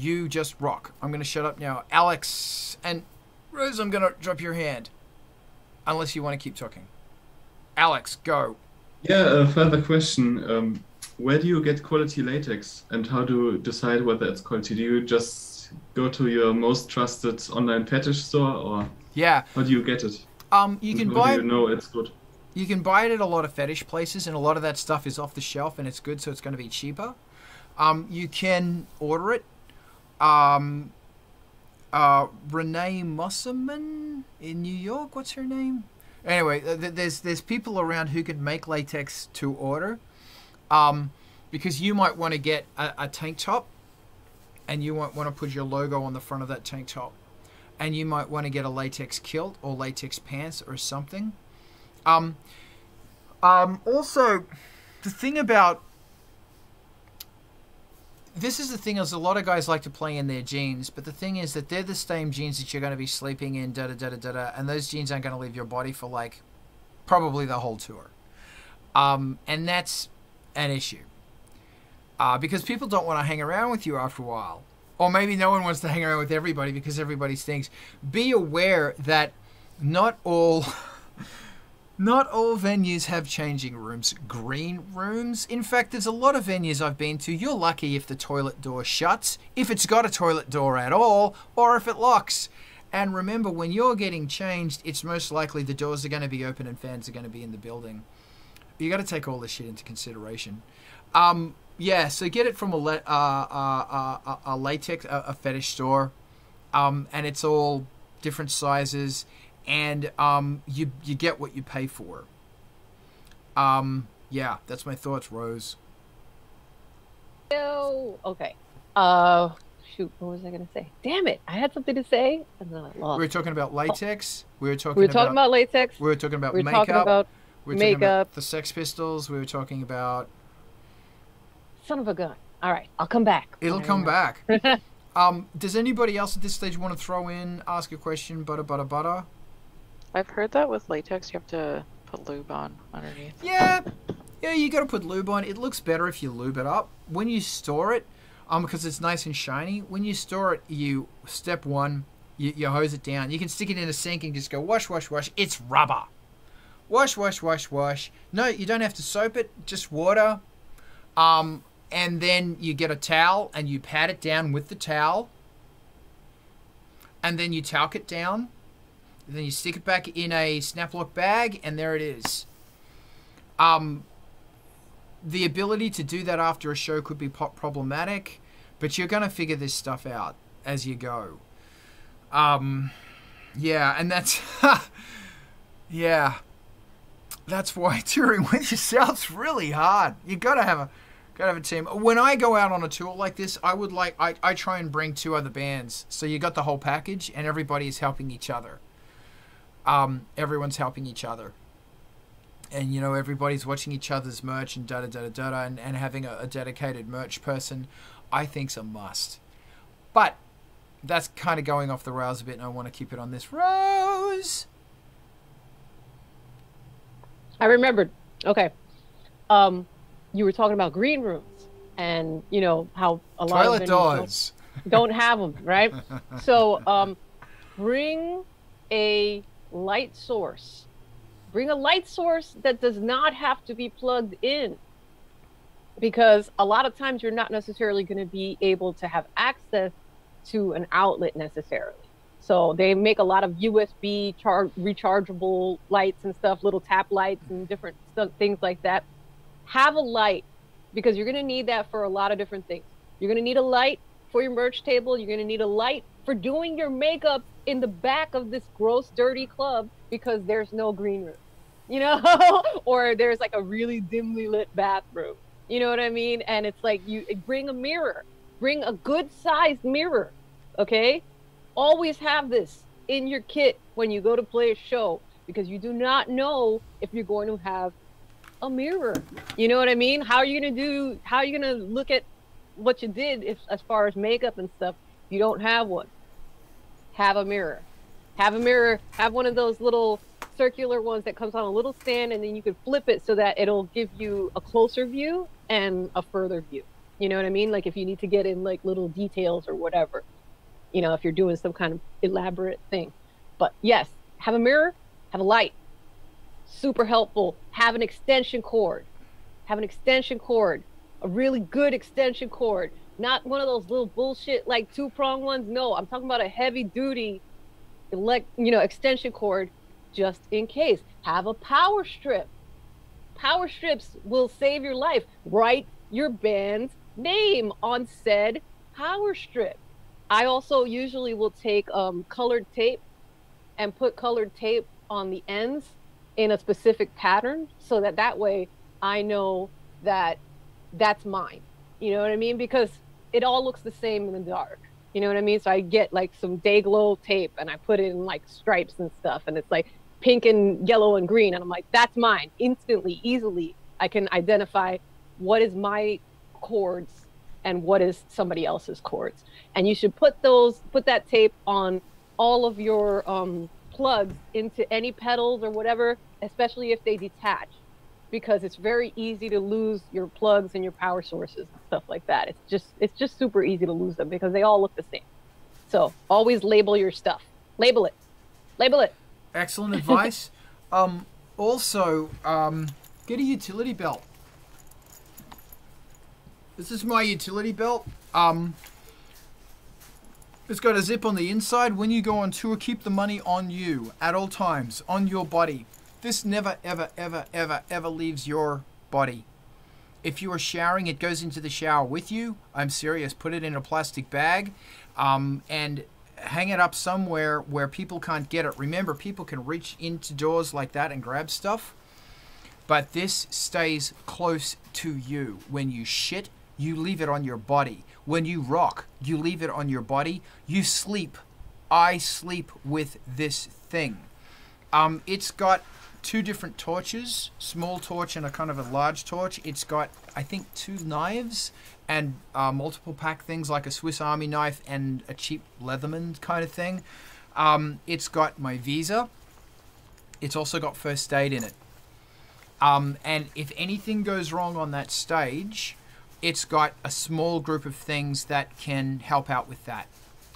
You just rock. I'm going to shut up now. Alex and Rose, I'm going to drop your hand. Unless you want to keep talking. Alex, go. Yeah, a further question. Where do you get quality latex? And how do you decide whether it's quality? Do you just go to your most trusted online fetish store? Or yeah. How do you get it? You can buy it. You know it's good. You can buy it at a lot of fetish places, and a lot of that stuff is off the shelf and it's good, so it's going to be cheaper. You can order it. Renee Mosserman in New York, what's her name? Anyway, there's people around who can make latex to order, because you might want to get a tank top, and you might want to put your logo on the front of that tank top, and you might want to get a latex kilt or latex pants or something. Also, the thing about this is the thing is a lot of guys like to play in their jeans, but the thing is that they're the same jeans that you're going to be sleeping in, and those jeans aren't going to leave your body for like probably the whole tour, and that's an issue because people don't want to hang around with you after a while, or maybe no one wants to hang around with everybody because everybody stinks. Be aware that not all venues have changing rooms, green rooms. In fact, there's a lot of venues I've been to. You're lucky if the toilet door shuts, if it's got a toilet door at all, or if it locks. And remember, when you're getting changed, it's most likely the doors are going to be open and fans are going to be in the building. You got to take all this shit into consideration. Yeah, so get it from a fetish store, and it's all different sizes. And you get what you pay for. Yeah, that's my thoughts, Rose. Oh, okay. Shoot, what was I gonna say? Damn it, I had something to say, and then I lost. We were talking about latex. We were talking about latex. We were talking about makeup. We were talking about the Sex Pistols. We were talking about. Son of a gun! All right, I'll come back. It'll come back. Does anybody else at this stage want to throw in, ask a question? Butter. I've heard that with latex, you have to put lube on underneath. Yeah, yeah, you got to put lube on. It looks better if you lube it up. When you store it, because it's nice and shiny, when you store it, you, step one, you hose it down. You can stick it in a sink and just go wash, wash, wash. It's rubber. Wash, wash, wash, wash. No, you don't have to soap it, just water. And then you get a towel and you pat it down with the towel. And then you talc it down. Then you stick it back in a snap-lock bag, and there it is. The ability to do that after a show could be problematic, but you're going to figure this stuff out as you go. Yeah, and that's... yeah. That's why touring with yourself's really hard. You've got to have a... Gotta have a team. When I go out on a tour like this, I try and bring two other bands. So you got the whole package, and everybody is helping each other. Everyone's helping each other, and you know everybody's watching each other's merch and and having a dedicated merch person, I think's a must. But that's kind of going off the rails a bit, and I want to keep it on this. Rose, I remembered. Okay. You were talking about green rooms and, you know, how a lot of toilets don't have them, right? So bring a light source. Bring a light source that does not have to be plugged in, because a lot of times you're not necessarily going to be able to have access to an outlet necessarily. So they make a lot of USB rechargeable lights and stuff, little tap lights and different stuff, things like that. Have a light, because you're going to need that for a lot of different things. You're going to need a light for your merch table. You're going to need a light for doing your makeup in the back of this gross, dirty club because there's no green room, you know, or there's like a really dimly lit bathroom. You know what I mean? And it's like, you bring a mirror, bring a good sized mirror. Okay. Always have this in your kit when you go to play a show, because you do not know if you're going to have a mirror. You know what I mean? How are you going to do, how are you going to look at what you did if, as far as makeup and stuff? You don't have one. Have a mirror. Have a mirror. Have one of those little circular ones that comes on a little stand, and then you can flip it so that it'll give you a closer view and a further view. You know what I mean? Like if you need to get in like little details or whatever, you know, if you're doing some kind of elaborate thing. But yes, have a mirror, have a light. Super helpful. Have an extension cord. Have an extension cord. A really good extension cord. Not one of those little bullshit like two-prong ones. No, I'm talking about a heavy-duty, you know, extension cord, just in case. Have a power strip. Power strips will save your life. Write your band's name on said power strip. I also usually will take colored tape and put colored tape on the ends in a specific pattern, so that that way I know that that's mine. You know what I mean? Because it all looks the same in the dark. You know what I mean? So I get like some day glow tape and I put it in like stripes and stuff, and it's like pink and yellow and green, and I'm like, that's mine. Instantly, easily, I can identify what is my chords and what is somebody else's chords. And you should put those, put that tape on all of your plugs into any pedals or whatever, especially if they detach, because it's very easy to lose your plugs and your power sources and stuff like that. It's just super easy to lose them because they all look the same. So always label your stuff. Label it. Label it. Excellent advice. Also, get a utility belt. This is my utility belt. It's got a zip on the inside. When you go on tour, keep the money on you at all times, on your body. This never, ever, ever, ever, ever leaves your body. If you are showering, it goes into the shower with you. I'm serious. Put it in a plastic bag and hang it up somewhere where people can't get it. Remember, people can reach into doors like that and grab stuff. But this stays close to you. When you shit, you leave it on your body. When you rock, you leave it on your body. You sleep. I sleep with this thing. It's got two different torches, small torch and a kind of a large torch. It's got, I think, two knives and multiple pack things like a Swiss Army knife and a cheap Leatherman kind of thing. It's got my visa. It's also got first aid in it. And if anything goes wrong on that stage, it's got a small group of things that can help out with that,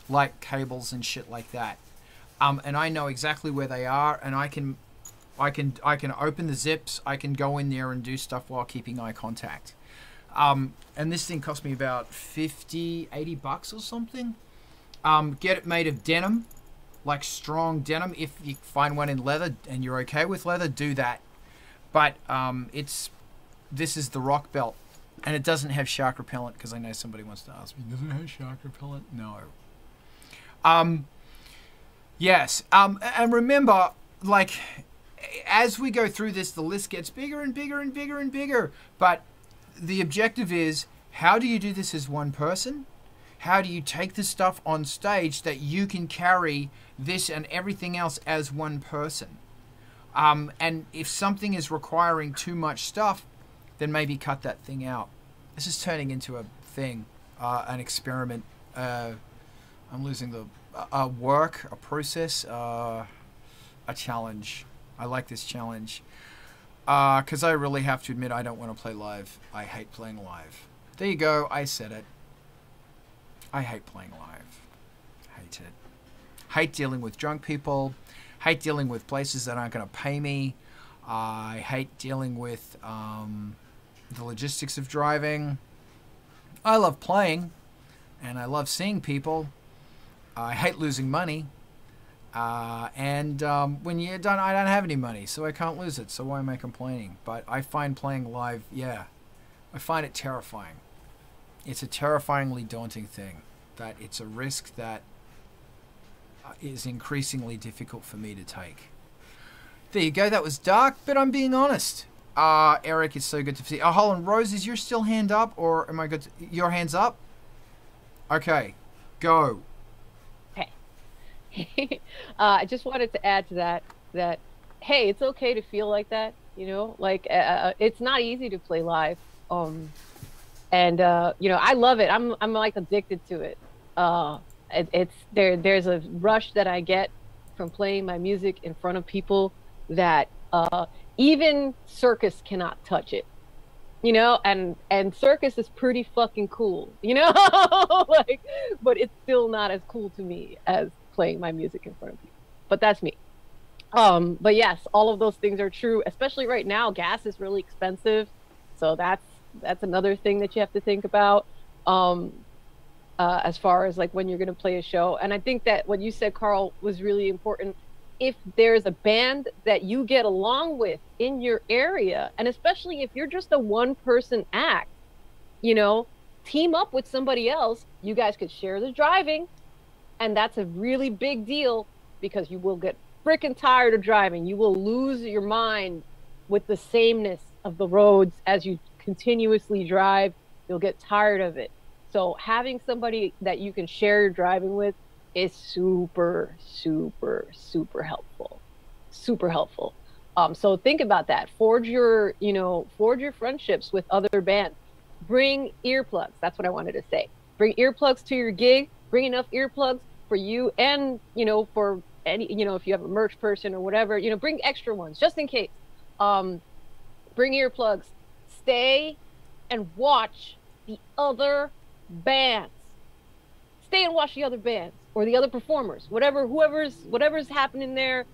like cables and shit like that. And I know exactly where they are, and I can open the zips. I can go in there and do stuff while keeping eye contact. And this thing cost me about 50, 80 bucks or something. Get it made of denim, like strong denim. If you find one in leather and you're okay with leather, do that. But this is the rock belt, and it doesn't have shark repellent, because I know somebody wants to ask me, does it have shark repellent? No. Yes. And remember, like, as we go through this, the list gets bigger and bigger and bigger and bigger. But the objective is, how do you do this as one person? How do you take the stuff on stage that you can carry this and everything else as one person? And if something is requiring too much stuff, then maybe cut that thing out. This is turning into a thing, an experiment. I'm losing the work, a process, a challenge. I like this challenge because I really have to admit I don't want to play live. I hate playing live. There you go. I said it. I hate playing live. Hate it. Hate dealing with drunk people. Hate dealing with places that aren't going to pay me. I hate dealing with the logistics of driving. I love playing, and I love seeing people. I hate losing money. When you're done, I don't have any money, so I can't lose it. So why am I complaining? But I find playing live, yeah, I find it terrifying. It's a terrifyingly daunting thing. That it's a risk that is increasingly difficult for me to take. There you go. That was dark, but I'm being honest. Eric, it's so good to see. Oh, Holland Rose, is your still hand up, or am I good? Your hand's up. Okay, go. Hey, I just wanted to add to that, hey, it's okay to feel like that, you know, like, it's not easy to play live. You know, I love it. I'm like addicted to it. There's a rush that I get from playing my music in front of people that, even circus cannot touch it, you know, and circus is pretty fucking cool, you know, like, but it's still not as cool to me as playing my music in front of people. But that's me. But yes, all of those things are true, especially right now. Gas is really expensive, so that's another thing that you have to think about, as far as like when you're going to play a show. And I think that what you said, Carl, was really important. If there's a band that you get along with in your area, and especially if you're just a one-person act, you know, team up with somebody else. You guys could share the driving. And that's a really big deal, because you will get freaking tired of driving. You will lose your mind with the sameness of the roads as you continuously drive. You'll get tired of it. So having somebody that you can share your driving with is super, super, super helpful. Super helpful. So think about that. Forge your, you know, forge your friendships with other bands. Bring earplugs. That's what I wanted to say. Bring earplugs to your gig. Bring enough earplugs for you and, you know, for any, you know, if you have a merch person or whatever, you know, bring extra ones just in case. Bring earplugs. Stay and watch the other bands. Stay and watch the other bands or the other performers, whatever, whatever's happening there.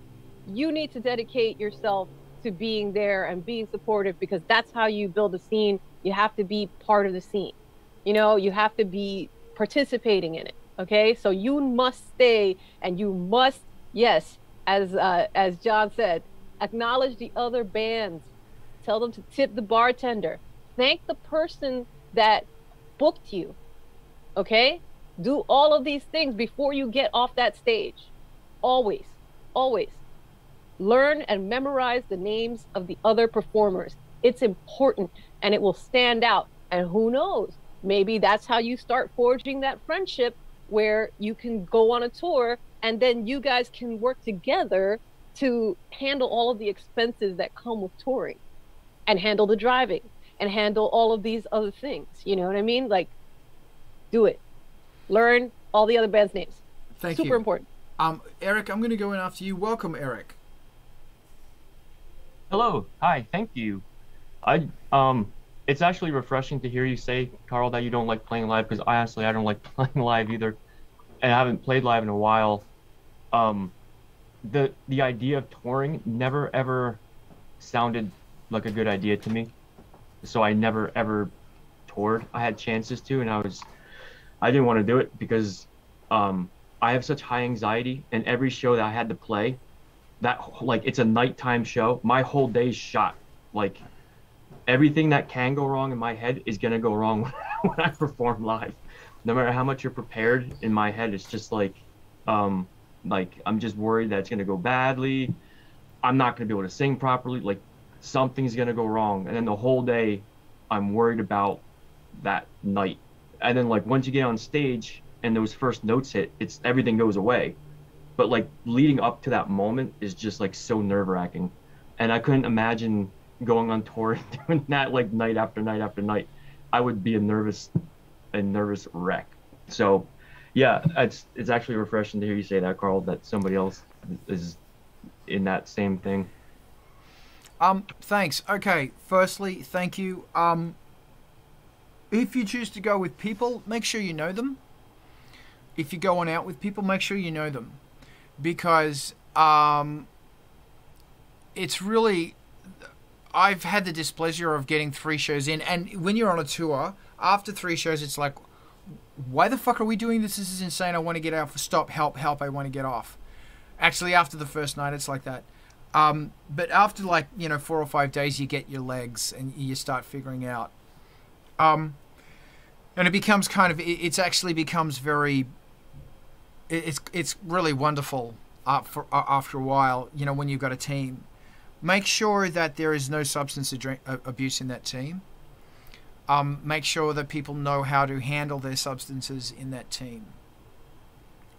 You need to dedicate yourself to being there and being supportive, because that's how you build a scene. You have to be part of the scene. You know, you have to be participating in it. Okay, so you must stay, and you must, yes, as John said, acknowledge the other bands. Tell them to tip the bartender. Thank the person that booked you. Okay, do all of these things before you get off that stage. Always, always learn and memorize the names of the other performers. It's important, and it will stand out. And who knows, maybe that's how you start forging that friendship, where you can go on a tour and then you guys can work together to handle all of the expenses that come with touring, and handle the driving, and handle all of these other things. You know what I mean? Like, do it. Learn all the other bands' names. Thank you. Super important. Eric, I'm going to go in after you. Welcome, Eric. Hello. Hi. Thank you. It's actually refreshing to hear you say, Carl, that you don't like playing live, because honestly, I don't like playing live either, and I haven't played live in a while. The idea of touring never ever sounded like a good idea to me, so I never ever toured. I had chances to, and I didn't want to do it, because I have such high anxiety, and every show that I had to play, that like it's a nighttime show, my whole day's shot. Like, everything that can go wrong in my head is going to go wrong when I perform live. No matter how much you're prepared, in my head, it's just like I'm just worried that it's going to go badly. I'm not going to be able to sing properly. Like, something's going to go wrong. And then the whole day I'm worried about that night. And then like once you get on stage and those first notes hit, it's everything goes away. But like leading up to that moment is just like so nerve-wracking. And I couldn't imagine going on tour and doing that like night after night after night. I would be a nervous wreck. So yeah, it's actually refreshing to hear you say that, Carl, that somebody else is in that same thing. Thanks. Okay, firstly, thank you. If you choose to go with people, make sure you know them. If you go on out with people, make sure you know them, because it's really, I've had the displeasure of getting 3 shows in, and when you're on a tour, after 3 shows, it's like, why the fuck are we doing this? This is insane. I want to get out. Stop. Help. Help. I want to get off. Actually, after the first night, it's like that. But after, like, you know, 4 or 5 days, you get your legs and you start figuring out. And it becomes kind of, it's actually becomes very, it's really wonderful after a while, you know, when you've got a team. Make sure that there is no substance abuse in that team. Make sure that people know how to handle their substances in that team.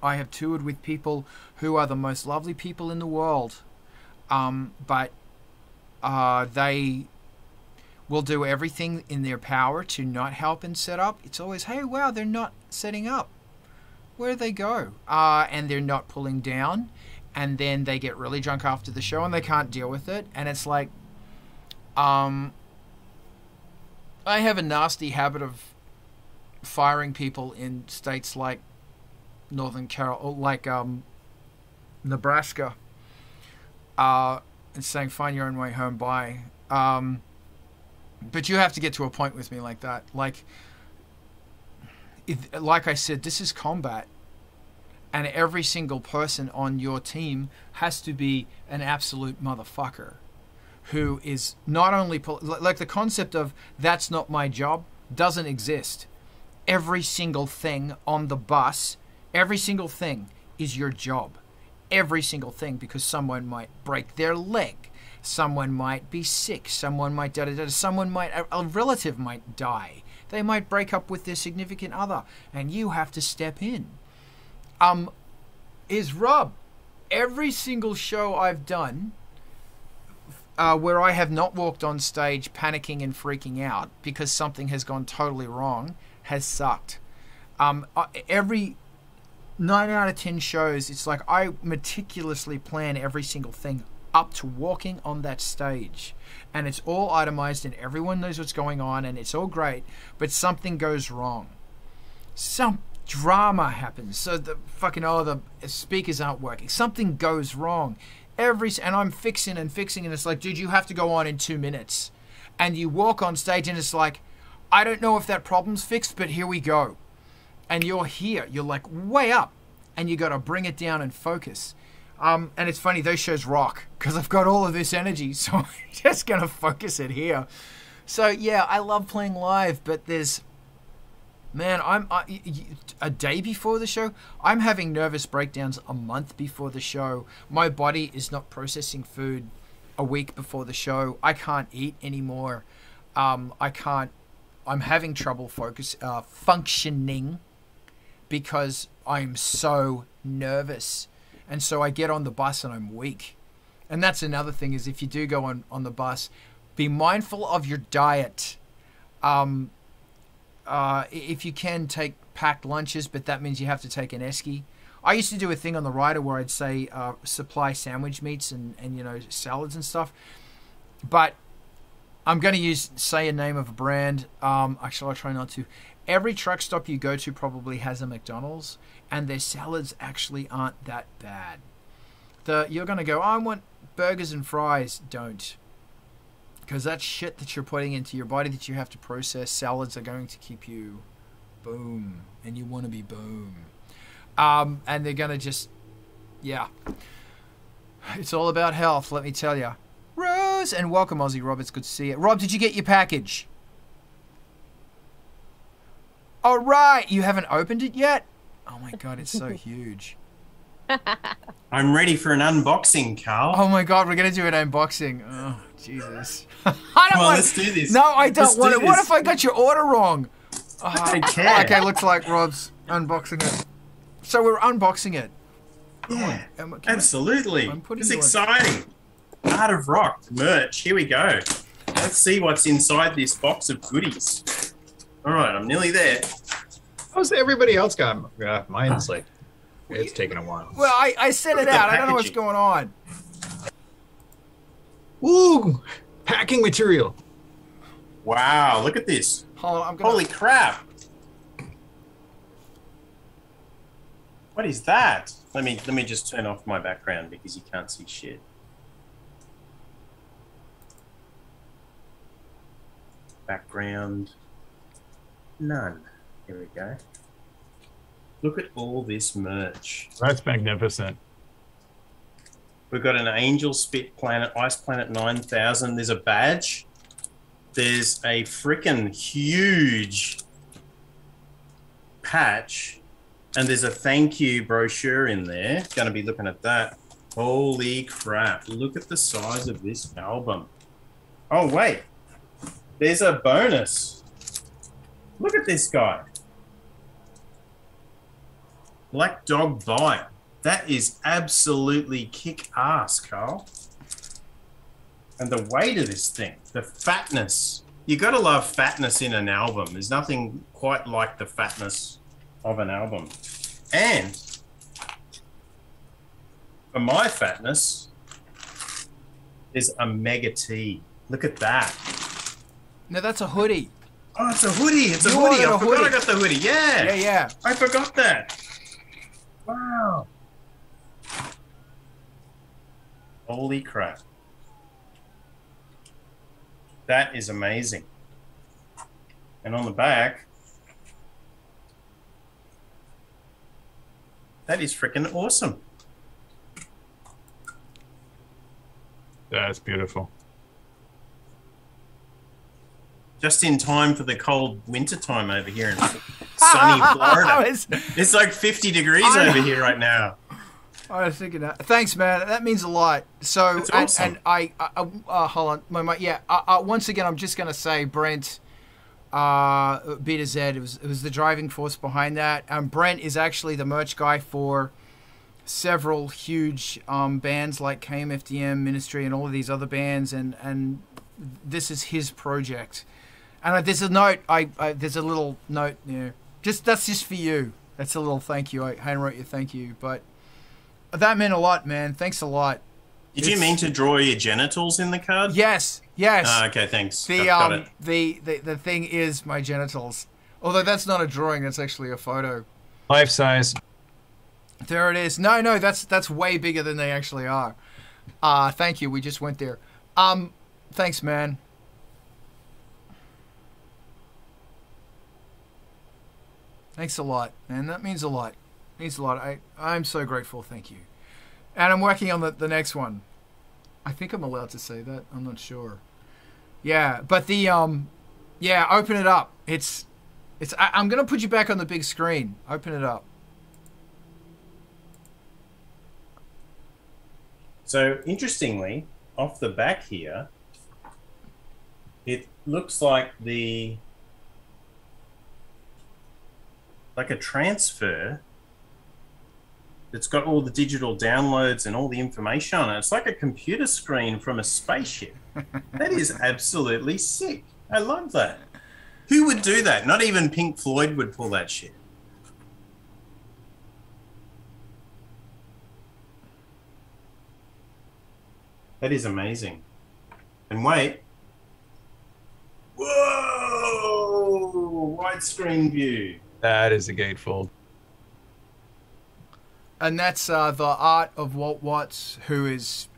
I have toured with people who are the most lovely people in the world, but they will do everything in their power to not help in set up. It's always, hey, wow, they're not setting up. Where do they go? And they're not pulling down. And then they get really drunk after the show and they can't deal with it. And it's like, I have a nasty habit of firing people in states like Northern Carolina, like Nebraska, and saying, find your own way home, bye. But you have to get to a point with me like that. Like I said, this is combat. And every single person on your team has to be an absolute motherfucker who is not only... Like, the concept of that's not my job doesn't exist. Every single thing on the bus, every single thing is your job. Every single thing, because someone might break their leg. Someone might be sick. Someone might da-da-da. Someone might... A relative might die. They might break up with their significant other. And you have to step in. Is Rob. Every single show I've done... where I have not walked on stage panicking and freaking out because something has gone totally wrong has sucked. Every 9 out of 10 shows, it's like I meticulously plan every single thing up to walking on that stage. And it's all itemized and everyone knows what's going on and it's all great, but something goes wrong. Some drama happens. So the fucking, oh, the speakers aren't working. Something goes wrong. And I'm fixing and fixing, and it's like, dude, you have to go on in 2 minutes. And you walk on stage, and it's like, I don't know if that problem's fixed, but here we go. And you're here. You're, like, way up, and you got to bring it down and focus. And it's funny, those shows rock, because I've got all of this energy, so I'm just going to focus it here. So, yeah, I love playing live, but there's... Man, a day before the show, I'm having nervous breakdowns a month before the show. My body is not processing food a week before the show. I can't eat anymore. I'm having trouble functioning because I'm so nervous. And so I get on the bus and I'm weak. And that's another thing is if you do go on the bus, be mindful of your diet. If you can, take packed lunches, but that means you have to take an esky. I used to do a thing on the rider where I'd say supply sandwich meats and you know, salads and stuff. But I'm going to say a name of a brand. Actually, I'll try not to. Every truck stop you go to probably has a McDonald's, and their salads actually aren't that bad. You're going to go, I want burgers and fries. Don't. Because that shit that you're putting into your body that you have to process, salads are going to keep you boom. And you want to be boom. And they're going to just, yeah. It's all about health, let me tell you. Rose, and welcome, Aussie Rob. It's good to see you. Rob, did you get your package? All right. You haven't opened it yet? Oh, my God. It's so huge. I'm ready for an unboxing, Carl. Oh, my God. We're going to do an unboxing. Oh. Jesus. Let's do this. No, I don't want it. What if I got your order wrong? Oh, I don't care. Okay, looks like Rob's unboxing it. So we're unboxing it. Yeah, absolutely. It's exciting. Art of Rock merch. Here we go. Let's see what's inside this box of goodies. All right, I'm nearly there. How's everybody else got? Mine's like, it's taken a while. Well, I set it out. I don't know what's going on. Woo! Packing material. Wow, look at this. Hold on, holy crap. What is that? Let me just turn off my background because you can't see shit. Background. None. Here we go. Look at all this merch. That's magnificent. We've got an Angelspit Planet, Ice Planet 9000. There's a badge. There's a freaking huge patch. And there's a thank you brochure in there. Going to be looking at that. Holy crap. Look at the size of this album. Oh, wait. There's a bonus. Look at this guy. Black Dog Bite. That is absolutely kick ass, Carl. And the weight of this thing, the fatness. You got to love fatness in an album. There's nothing quite like the fatness of an album. And for my fatness, there's a mega tee. Look at that. No, that's a hoodie. Oh, it's a hoodie. It's a hoodie. I forgot I got the hoodie. Yeah. Yeah, yeah. I forgot that. Wow. Holy crap. That is amazing. And on the back, that is freaking awesome. That's beautiful. Just in time for the cold winter time over here in sunny Florida. It's like 50 degrees over here right now. I was thinking that. Thanks, man. That means a lot. So, that's awesome. And I hold on, my yeah. Once again, I'm just gonna say, Brent, B to Z. It was the driving force behind that. Brent is actually the merch guy for several huge bands like KMFDM, Ministry, and all of these other bands. And this is his project. And there's a note. There's a little note there. That's just for you. That's a little thank you. I handwrote your thank you, but. That meant a lot, man. Thanks a lot. Did you mean to draw your genitals in the card? Yes, yes. Okay, thanks. Got it. The thing is my genitals. Although that's not a drawing, that's actually a photo. Life size. There it is. No, that's way bigger than they actually are. Thank you. We just went there. Thanks, man. Thanks a lot, man. That means a lot. Means a lot. I'm so grateful. Thank you. And I'm working on the next one. I think I'm allowed to say that. I'm not sure. Yeah, but yeah, open it up. I'm gonna put you back on the big screen. Open it up. So interestingly, off the back here, it looks like a transfer. It's got all the digital downloads and all the information on it. It's like a computer screen from a spaceship. That is absolutely sick. I love that. Who would do that? Not even Pink Floyd would pull that shit. That is amazing. And wait. Whoa! Widescreen view. That is a gatefold. And that's the art of Walt Watts, who is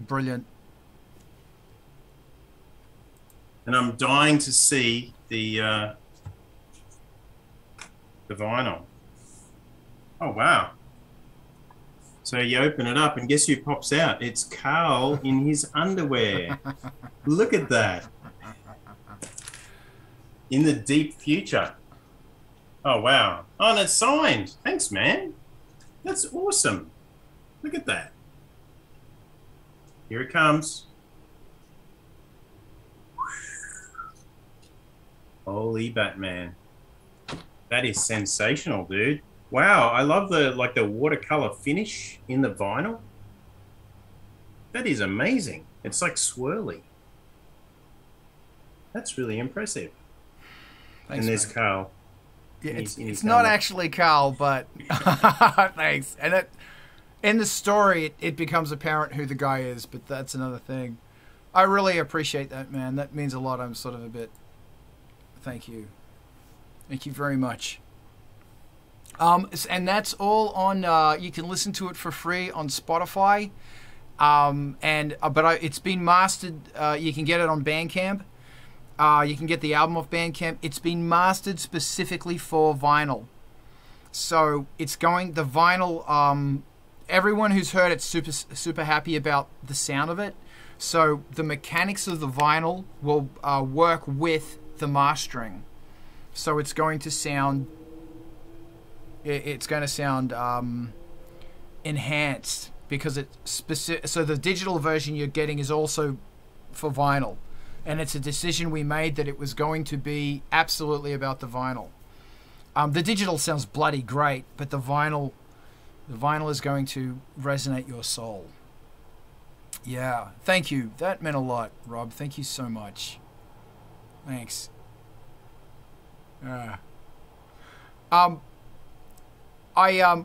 brilliant. And I'm dying to see the vinyl. Oh, wow. So you open it up and guess who pops out? It's Carl in his underwear. Look at that. In the deep future. Oh, wow. Oh, and it's signed. Thanks, man. That's awesome. Look at that. Here it comes. Holy Batman. That is sensational, dude. Wow, I love the watercolor finish in the vinyl. That is amazing. It's like swirly. That's really impressive. Thanks, and there's Carl. Yeah, it's not actually Carl, but thanks. And in the story, it becomes apparent who the guy is, but that's another thing. I really appreciate that, man. That means a lot. I'm sort of a bit... Thank you. Thank you very much. And that's all on... you can listen to it for free on Spotify. But it's been mastered. You can get it on Bandcamp. You can get the album off Bandcamp. It's been mastered specifically for vinyl, so it's going. The vinyl everyone who's heard it's super happy about the sound of it. So the mechanics of the vinyl will work with the mastering. So it's going to sound, enhanced because it's specific. So the digital version you're getting is also for vinyl. And it's a decision we made that it was going to be absolutely about the vinyl. The digital sounds bloody great, but the vinyl is going to resonate your soul. Yeah, thank you. That meant a lot, Rob. Thank you so much. Thanks. You can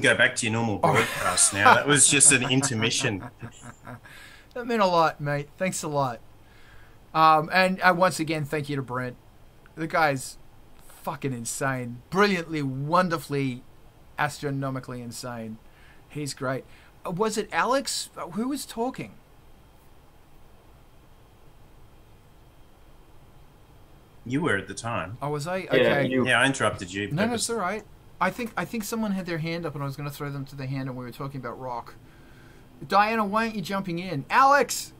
go back to your normal broadcast now. That was just an intermission. That meant a lot, mate. Thanks a lot. And once again, thank you to Brent. The guy's fucking insane. Brilliantly, wonderfully, astronomically insane. He's great. Was it Alex? Who was talking? You were at the time. Oh, was I? Yeah, okay. Yeah, I interrupted you. No, it's all right. I think someone had their hand up and I was going to throw them to the hand and we were talking about rock. Diana, why aren't you jumping in? Alex!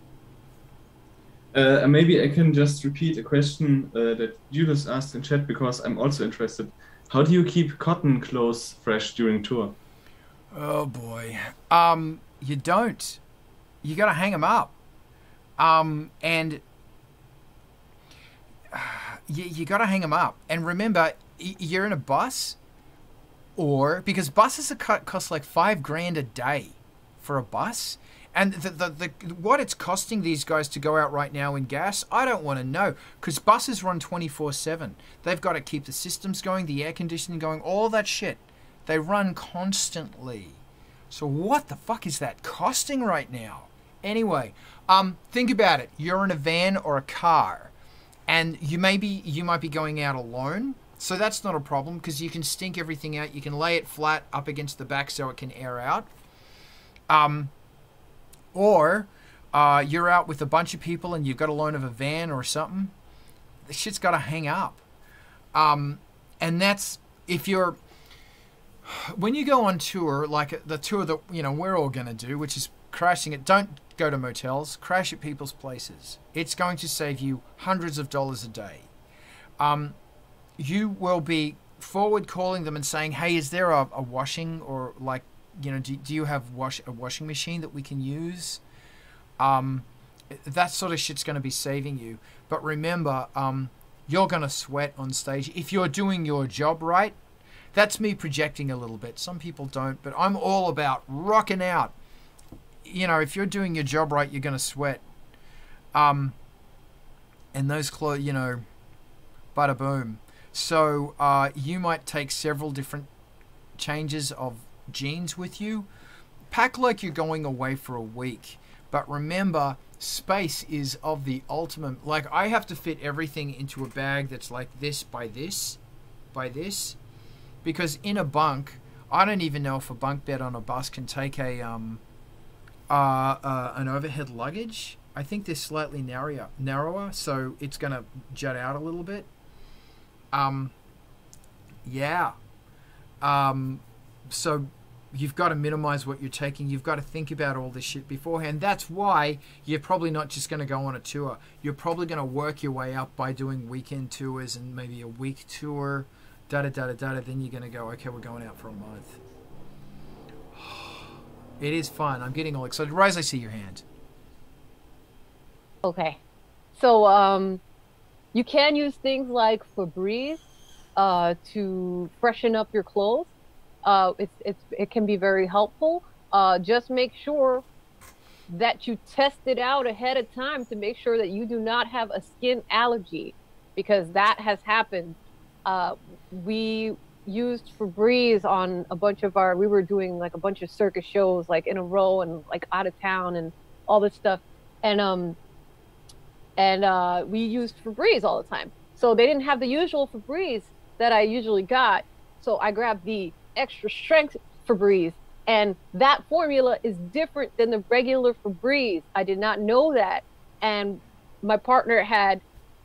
Maybe I can just repeat a question that Julius asked in chat because I'm also interested. How do you keep cotton clothes fresh during tour? Oh boy. You don't. You got to hang them up. You got to hang them up. And remember, you're in a bus, or because buses cost like $5 grand a day for a bus. And what it's costing these guys to go out right now in gas, I don't want to know, because buses run 24/7. They've got to keep the systems going, the air conditioning going, all that shit. They run constantly. So what the fuck is that costing right now? Anyway, think about it. You're in a van or a car, and you might be going out alone. So that's not a problem because you can stink everything out. You can lay it flat up against the back so it can air out. Or you're out with a bunch of people and you've got a loan of a van or something. The shit's got to hang up. And that's if you're... When you go on tour, like the tour that, you know, we're all going to do, which is crashing at... Don't go to motels. Crash at people's places. It's going to save you hundreds of dollars a day. You will be forward calling them and saying, hey, is there a washing or like... You know, do you have a washing machine that we can use? That sort of shit's going to be saving you. But remember, you're going to sweat on stage. If you're doing your job right, that's me projecting a little bit. Some people don't, but I'm all about rocking out. You know, if you're doing your job right, you're going to sweat. And those clothes, you know, bada boom. So you might take several different changes of jeans with you. Pack like you're going away for a week, but remember, space is of the ultimate. Like, I have to fit everything into a bag that's like this by this by this, because in a bunk, I don't even know if a bunk bed on a bus can take a an overhead luggage. I think they're slightly narrower, so it's gonna jut out a little bit. So you've got to minimize what you're taking. You've got to think about all this shit beforehand. That's why you're probably not just going to go on a tour. You're probably going to work your way up by doing weekend tours and maybe a week tour, da-da-da-da-da. Then you're going to go, okay, we're going out for a month. It is fun. I'm getting all excited. Rise, I see your hand. Okay. So you can use things like Febreze to freshen up your clothes. It can be very helpful. Just make sure that you test it out ahead of time to make sure that you do not have a skin allergy, because that has happened. We used Febreze on a bunch of we were doing like a bunch of circus shows like in a row and like out of town and all this stuff. And we used Febreze all the time. So they didn't have the usual Febreze that I usually got. So I grabbed the extra strength Febreze, and that formula is different than the regular Febreze. I did not know that, and my partner had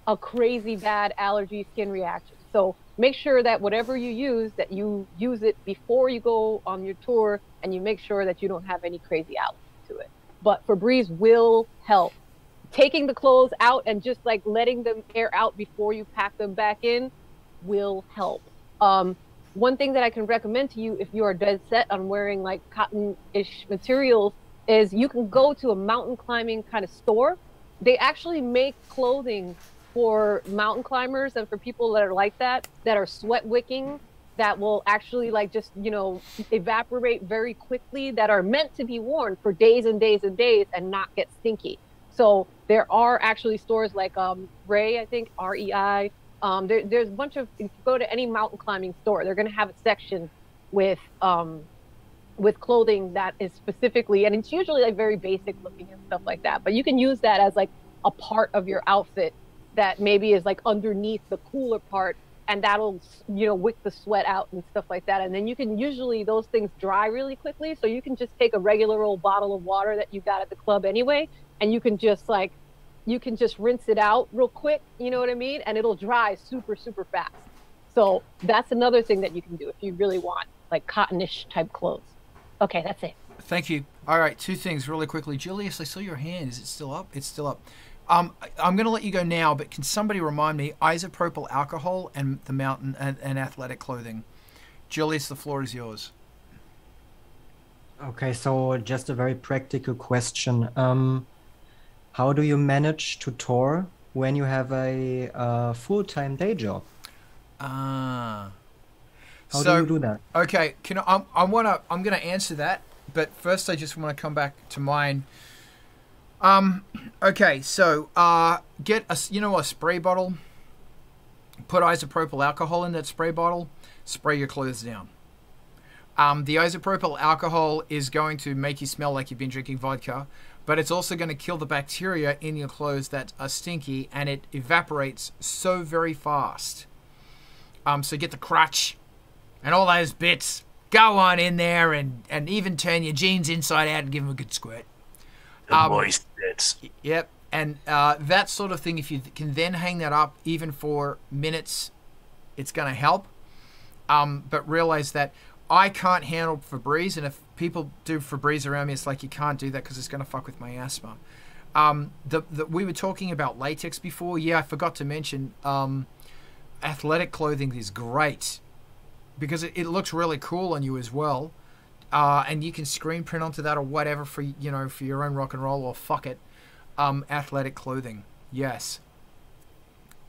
a crazy bad allergy skin reaction. So make sure that whatever you use, that you use it before you go on your tour, and you make sure that you don't have any crazy outlets to it. But Febreze will help. Taking the clothes out and just like letting them air out before you pack them back in will help. One thing that I can recommend to you if you are dead set on wearing like cotton-ish materials is you can go to a mountain climbing kind of store. They actually make clothing for mountain climbers and for people that are like that are sweat wicking, that will actually like just, you know, evaporate very quickly, that are meant to be worn for days and days and days and not get stinky. So there are actually stores like Ray, I think, REI. There's a bunch of, if you go to any mountain climbing store, they're going to have a section with clothing that is specifically, and it's usually like very basic looking and stuff like that. But you can use that as like a part of your outfit that maybe is like underneath the cooler part, and that'll, you know, wick the sweat out and stuff like that. And then you can usually, those things dry really quickly. So you can just take a regular old bottle of water that you got at the club anyway, and you can just like, you can just rinse it out real quick, you know what I mean? And it'll dry super, super fast. So that's another thing that you can do if you really want like cottonish type clothes. Okay, that's it. Thank you. All right, two things really quickly. Julius, I saw your hand. Is it still up? It's still up. I'm going to let you go now, but can somebody remind me, isopropyl alcohol and the mountain and athletic clothing? Julius, the floor is yours. Okay, so just a very practical question. How do you manage to tour when you have a full-time day job? How do you do that? Okay, I'm going to answer that, but first I just want to come back to mine. Okay, so get a spray bottle, put isopropyl alcohol in that spray bottle, spray your clothes down. The isopropyl alcohol is going to make you smell like you've been drinking vodka, but it's also going to kill the bacteria in your clothes that are stinky, and it evaporates so very fast. So get the crutch and all those bits, go on in there and even turn your jeans inside out and give them a good squirt. Moist bits. Yep, and that sort of thing, if you can then hang that up even for minutes, it's going to help. But realize that I can't handle Febreze, and if people do Febreze around me, it's like you can't do that because it's going to fuck with my asthma. We were talking about latex before. Yeah, I forgot to mention athletic clothing is great because it looks really cool on you as well. And you can screen print onto that or whatever for, you know, for your own rock and roll or fuck it. Athletic clothing. Yes.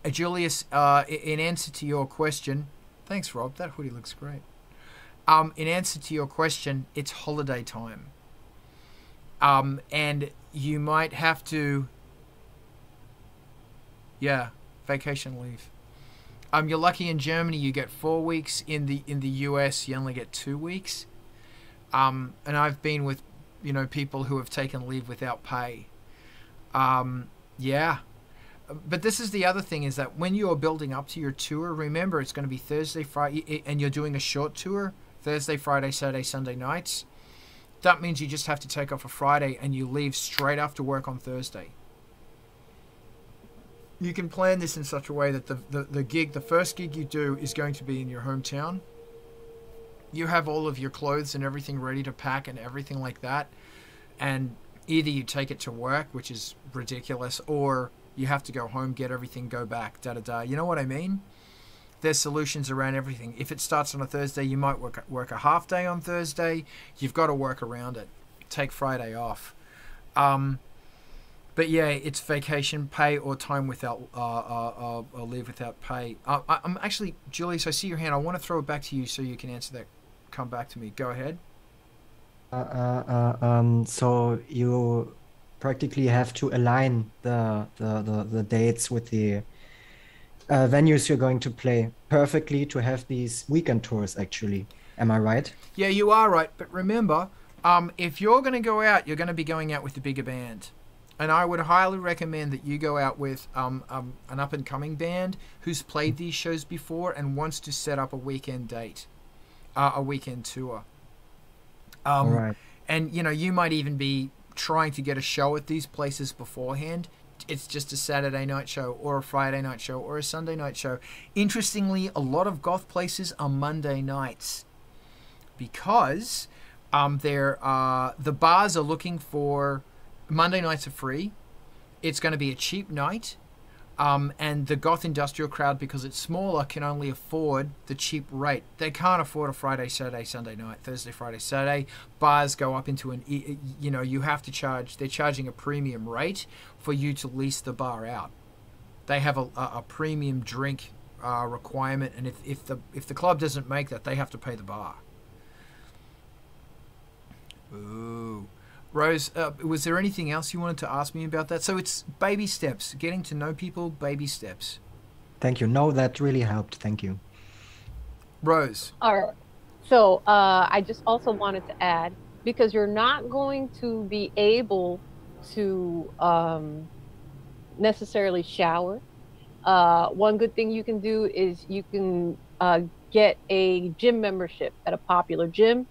Julius, in answer to your question, thanks, Rob. That hoodie looks great. In answer to your question, it's holiday time. And you might have to, vacation leave. You're lucky in Germany, you get 4 weeks. In the US, you only get 2 weeks. And I've been with, you know, people who have taken leave without pay. But this is the other thing, is that when you are building up to your tour, remember it's going to be Thursday, Friday, and you're doing a short tour, Thursday, Friday, Saturday, Sunday nights. That means you just have to take off a Friday and you leave straight after work on Thursday. You can plan this in such a way that the first gig you do is going to be in your hometown. You have all of your clothes and everything ready to pack and everything like that, and either you take it to work, which is ridiculous, or you have to go home, get everything, go back, da-da-da. You know what I mean? There's solutions around everything. If it starts on a Thursday, you might work a half day on Thursday. You've got to work around it. Take Friday off. But yeah, it's vacation pay or time without or leave without pay. I'm actually, Julius, I see your hand. I want to throw it back to you so you can answer that. Come back to me. Go ahead. So you practically have to align the dates with the venues you're going to play perfectly to have these weekend tours, actually. Am I right? Yeah, you are right. But remember, if you're going to go out, you're going to be going out with the bigger band. And I would highly recommend that you go out with an up-and-coming band who's played these shows before and wants to set up a weekend date, a weekend tour. All right. And, you know, you might even be trying to get a show at these places beforehand it's just a Saturday night show or a Friday night show or a Sunday night show. Interestingly, a lot of goth places are Monday nights because the bars are looking for... Monday nights are free. It's going to be a cheap night. And the goth industrial crowd, because it's smaller, can only afford the cheap rate. They can't afford a Friday, Saturday, Sunday night, Thursday, Friday, Saturday. Bars go up into an, you know, you have to charge, they're charging a premium rate for you to lease the bar out. They have a premium drink requirement, and if the club doesn't make that, they have to pay the bar. Ooh. Rose, was there anything else you wanted to ask me about that? So it's baby steps, getting to know people, baby steps. Thank you. No, that really helped. Thank you. Rose. All right. So I just also wanted to add, because you're not going to be able to necessarily shower. One good thing you can do is you can get a gym membership at a popular gym.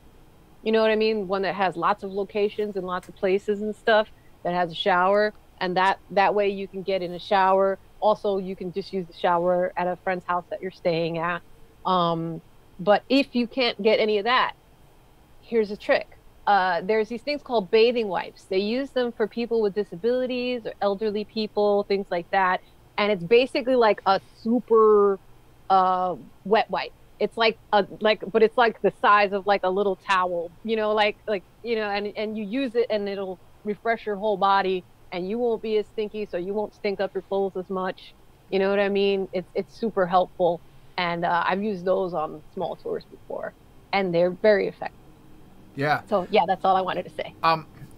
You know what I mean? One that has lots of locations and lots of places and stuff, that has a shower, and that way you can get in a shower. Also, you can just use the shower at a friend's house that you're staying at. But if you can't get any of that, here's a trick. There's these things called bathing wipes. They use them for people with disabilities or elderly people, things like that. And it's basically like a super wet wipe. It's like but it's like the size of like a little towel, you know, and you use it and it'll refresh your whole body, and you won't be as stinky, so you won't stink up your clothes as much. You know what I mean? It's super helpful, and I've used those on small tours before, and they're very effective. Yeah. So yeah, that's all I wanted to say.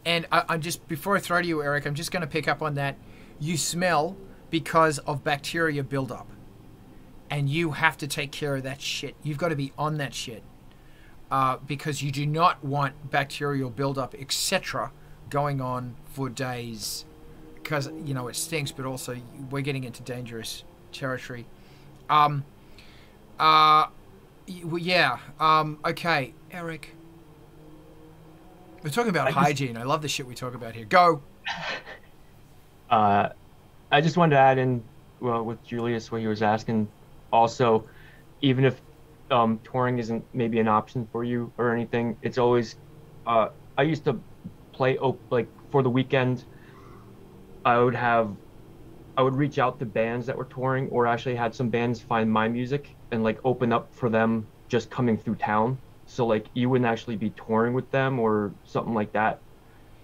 And I'm just, before I throw to you, Eric, I'm just going to pick up on that. You smell because of bacteria buildup. And you have to take care of that shit. You've got to be on that shit because you do not want bacterial buildup, etc., going on for days because, you know, it stinks, but also we're getting into dangerous territory. Yeah. Okay, Eric. We're talking about hygiene. I love the shit we talk about here. Go. I just wanted to add in, well, with Julius, what he was asking. Also, even if touring isn't maybe an option for you or anything, it's always I used to play like for the weekend. I would reach out to bands that were touring, or actually had some bands find my music and like open up for them just coming through town. So like you wouldn't actually be touring with them or something like that.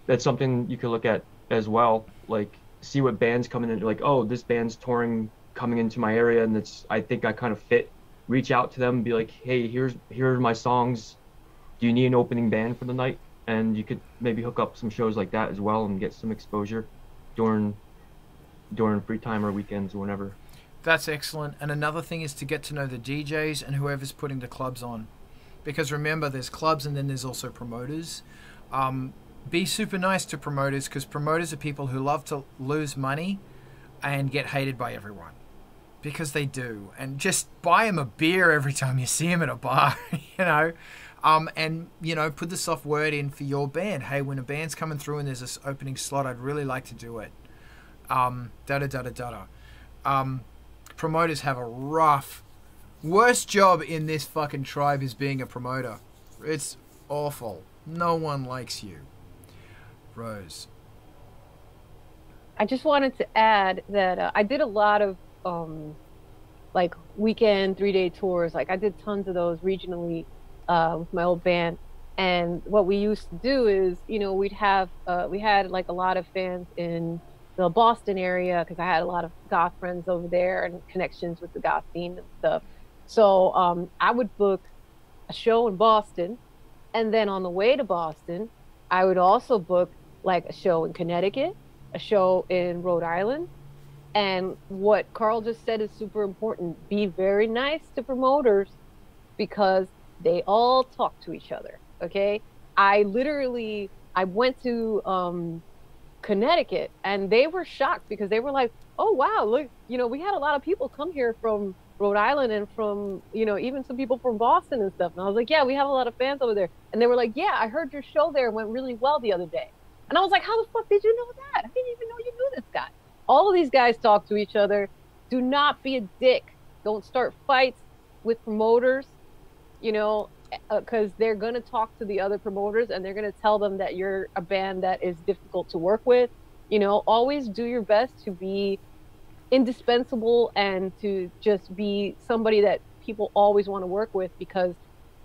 That's something you could look at as well. Like see what bands coming in, like, oh, this band's touring, coming into my area, and it's, I think I kind of fit. Reach out to them and be like, hey, here are my songs. Do you need an opening band for the night? And you could maybe hook up some shows like that as well and get some exposure during free time or weekends or whenever. That's excellent. And another thing is to get to know the DJs and whoever's putting the clubs on, because remember, there's clubs and then there's also promoters. Be super nice to promoters, because promoters are people who love to lose money and get hated by everyone. Because they do. And just buy him a beer every time you see him at a bar, you know. And, you know, put the soft word in for your band. Hey, when a band's coming through and there's this opening slot, I'd really like to do it. Promoters have a rough... Worst job in this fucking tribe is being a promoter. It's awful. No one likes you. Rose. I just wanted to add that I did a lot of... like weekend 3-day tours. Like I did tons of those regionally with my old band, and what we used to do is, you know, we'd have we had like a lot of fans in the Boston area because I had a lot of goth friends over there and connections with the goth scene and stuff. So I would book a show in Boston, and then on the way to Boston I would also book like a show in Connecticut, a show in Rhode Island. And what Carl just said is super important. Be very nice to promoters because they all talk to each other, okay? I went to Connecticut, and they were shocked because they were like, oh, wow, look, you know, we had a lot of people come here from Rhode Island and from, you know, even some people from Boston and stuff. And I was like, yeah, we have a lot of fans over there. And they were like, yeah, I heard your show there, went really well the other day. And I was like, how the fuck did you know that? I didn't even know you knew this guy. All of these guys talk to each other. Do not be a dick. Don't start fights with promoters, you know, because they're going to talk to the other promoters and they're going to tell them that you're a band that is difficult to work with. You know, always do your best to be indispensable and to just be somebody that people always want to work with, because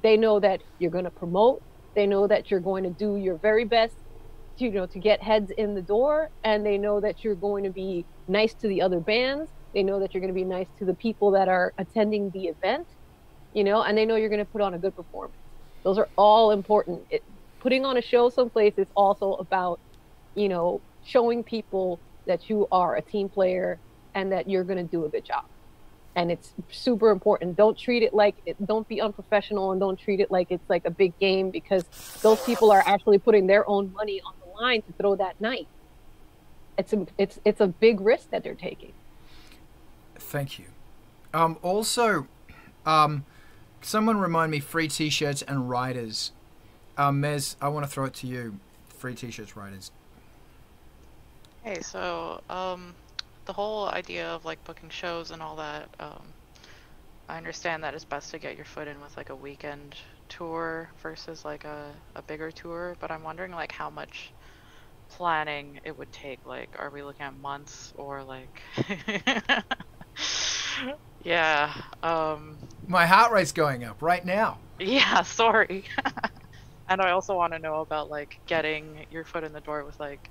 they know that you're going to promote. They know that you're going to do your very best, you know, to get heads in the door. And they know that you're going to be nice to the other bands. They know that you're going to be nice to the people that are attending the event, you know, and they know you're going to put on a good performance. Those are all important. Putting on a show someplace is also about, you know, showing people that you are a team player and that you're going to do a good job. And it's super important. Don't treat it like it, don't be unprofessional, and don't treat it like it's like a big game, because those people are actually putting their own money on the line to throw that night. It's a big risk that they're taking. Thank you. Also, someone remind me, free t-shirts and writers. Mez, I want to throw it to you. Free t-shirts, writers. Hey, so the whole idea of like booking shows and all that, I understand that it's best to get your foot in with like a weekend tour versus like a bigger tour, but I'm wondering like how much planning it would take. Like, are we looking at months or like... Yeah. My heart rate's going up right now. Yeah, sorry. And I also want to know about like getting your foot in the door with like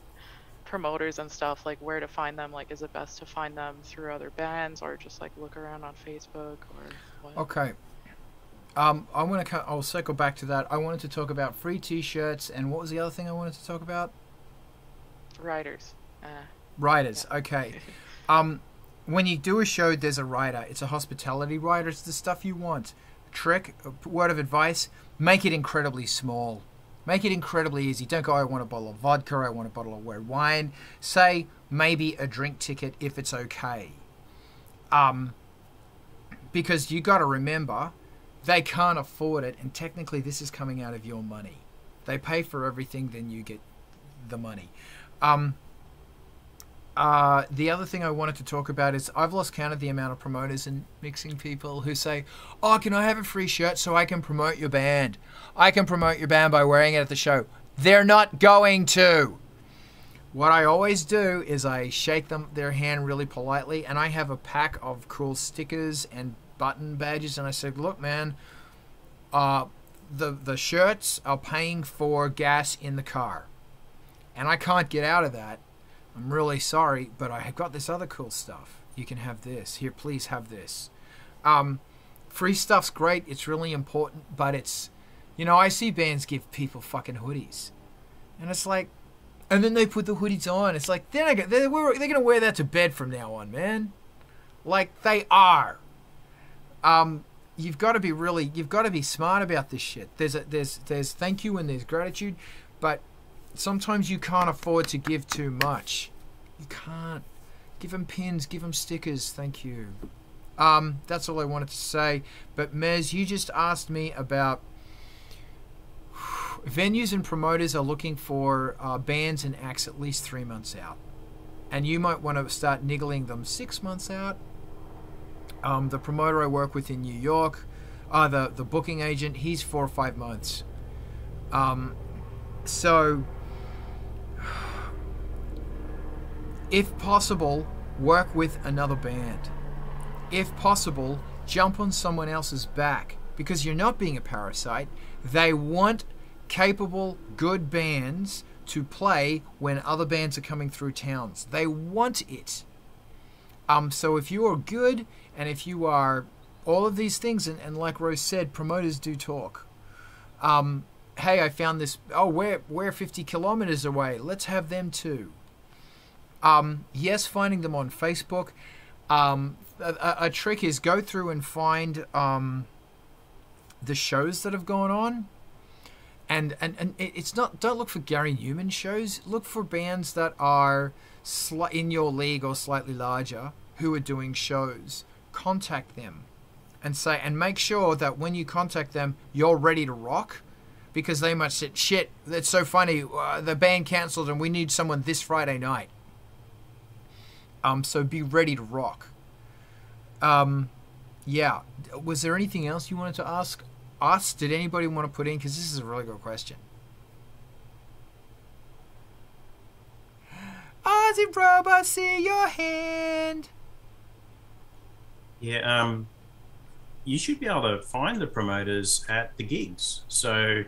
promoters and stuff, like where to find them. Like, is it best to find them through other bands or just like look around on Facebook or what? Okay. I'll circle back to that. I wanted to talk about free t-shirts, and what was the other thing I wanted to talk about? Writers. Writers. Yeah. Okay. When you do a show, there's a writer. It's a hospitality writer. It's the stuff you want. Trick, word of advice, make it incredibly small. Make it incredibly easy. Don't go, I want a bottle of vodka, I want a bottle of red wine. Say, maybe a drink ticket if it's okay. Because you got to remember, they can't afford it, and technically this is coming out of your money. They pay for everything, then you get the money. The other thing I wanted to talk about is I've lost count of the amount of promoters and mixing people who say, oh, can I have a free shirt so I can promote your band? I can promote your band by wearing it at the show. They're not going to. What I always do is I shake their hand really politely, and I have a pack of cool stickers and button badges, and I said, look, man, the shirts are paying for gas in the car, and I can't get out of that. I'm really sorry, but I have got this other cool stuff. You can have this. Here, please have this. Free stuff's great. It's really important, but it's... You know, I see bands give people fucking hoodies. And it's like... And then they put the hoodies on. It's like, they're going to wear that to bed from now on, man. Like, they are. You've got to be really... You've got to be smart about this shit. There's thank you and there's gratitude, but... Sometimes you can't afford to give too much. You can't. Give them pins, give them stickers, thank you. That's all I wanted to say. But Mez, you just asked me about venues and promoters are looking for bands and acts at least 3 months out. And you might want to start niggling them 6 months out. The promoter I work with in New York, the booking agent, he's 4 or 5 months. So, if possible, work with another band. If possible, jump on someone else's back, because you're not being a parasite. They want capable, good bands to play when other bands are coming through towns. They want it. So if you are good, and if you are all of these things, and like Rose said, promoters do talk. Hey, I found this. Oh, we're 50 kilometers away. Let's have them too. Yes, finding them on Facebook. A trick is go through and find the shows that have gone on. And it's not, don't look for Gary Newman shows. Look for bands that are in your league or slightly larger who are doing shows. Contact them and say, and make sure that when you contact them, you're ready to rock. Because they might say, shit, that's so funny, the band cancelled and we need someone this Friday night. So be ready to rock. Yeah. Was there anything else you wanted to ask us? Did anybody want to put in? Because this is a really good question. Ozzy Rob, I see your hand. Yeah, you should be able to find the promoters at the gigs. So,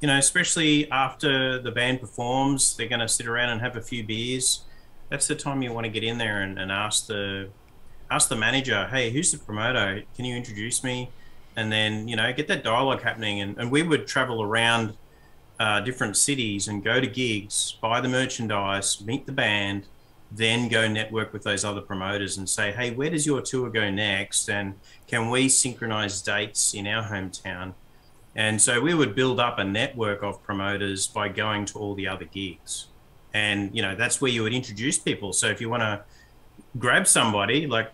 you know, especially after the band performs, they're going to sit around and have a few beers. That's the time you want to get in there and ask the manager, hey, who's the promoter? Can you introduce me? And then, you know, get that dialogue happening. And we would travel around different cities and go to gigs, buy the merchandise, meet the band, then go network with those other promoters and say, hey, where does your tour go next? And can we synchronize dates in our hometown? And so we would build up a network of promoters by going to all the other gigs. And, you know, that's where you would introduce people. So if you want to grab somebody, like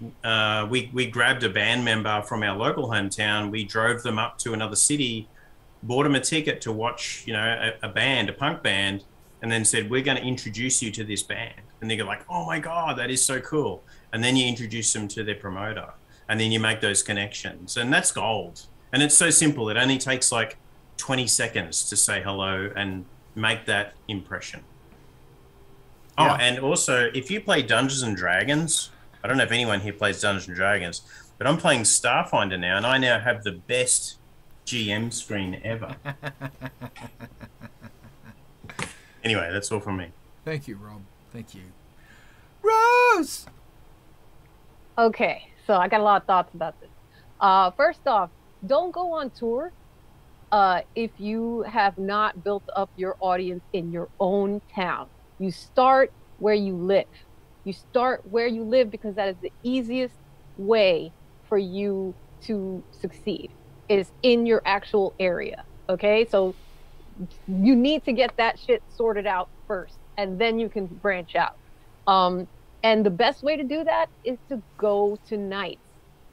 we grabbed a band member from our local hometown, we drove them up to another city, bought them a ticket to watch, you know, a band, a punk band, and then said, we're going to introduce you to this band. And they go like, oh my God, that is so cool. And then you introduce them to their promoter and then you make those connections, and that's gold. And it's so simple. It only takes like 20 seconds to say hello and make that impression. Yeah. Oh, and also if you play Dungeons and Dragons, I don't know if anyone here plays Dungeons and Dragons, but I'm playing Starfinder now and I now have the best GM screen ever. Anyway, that's all from me. Thank you, Rob. Thank you. Rose! Okay, so I got a lot of thoughts about this. First off, don't go on tour if you have not built up your audience in your own town. You start where you live. You start where you live because that is the easiest way for you to succeed. It is in your actual area, okay? So you need to get that shit sorted out first, and then you can branch out. And the best way to do that is to go to nights.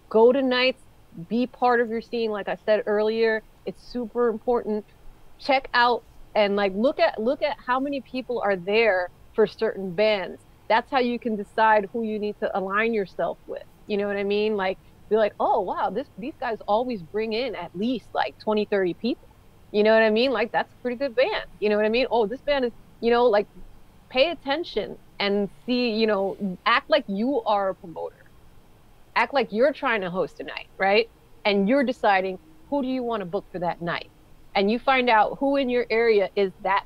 Go to nights, be part of your scene. Like I said earlier, it's super important. Check out and like look at how many people are there for certain bands. That's how you can decide who you need to align yourself with. You know what I mean? Like be like, oh wow, these guys always bring in at least like 20, 30 people. You know what I mean? Like that's a pretty good band. You know what I mean? Oh, this band is, you know, like pay attention and see, you know, act like you are a promoter. Act like you're trying to host a night, right? And you're deciding who do you want to book for that night. And you find out who in your area is that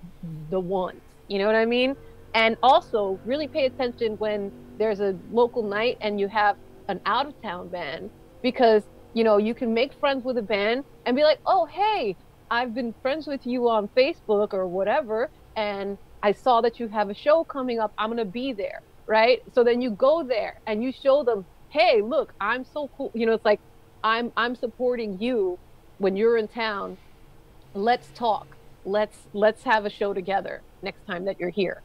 the one, you know what I mean? And also really pay attention when there's a local night and you have an out of town band, because, you know, you can make friends with a band and be like, oh, hey, I've been friends with you on Facebook or whatever, and I saw that you have a show coming up. I'm going to be there, right? So then you go there and you show them, hey, look, I'm so cool. You know, it's like, I'm supporting you when you're in town. Let's talk. Let's have a show together next time that you're here.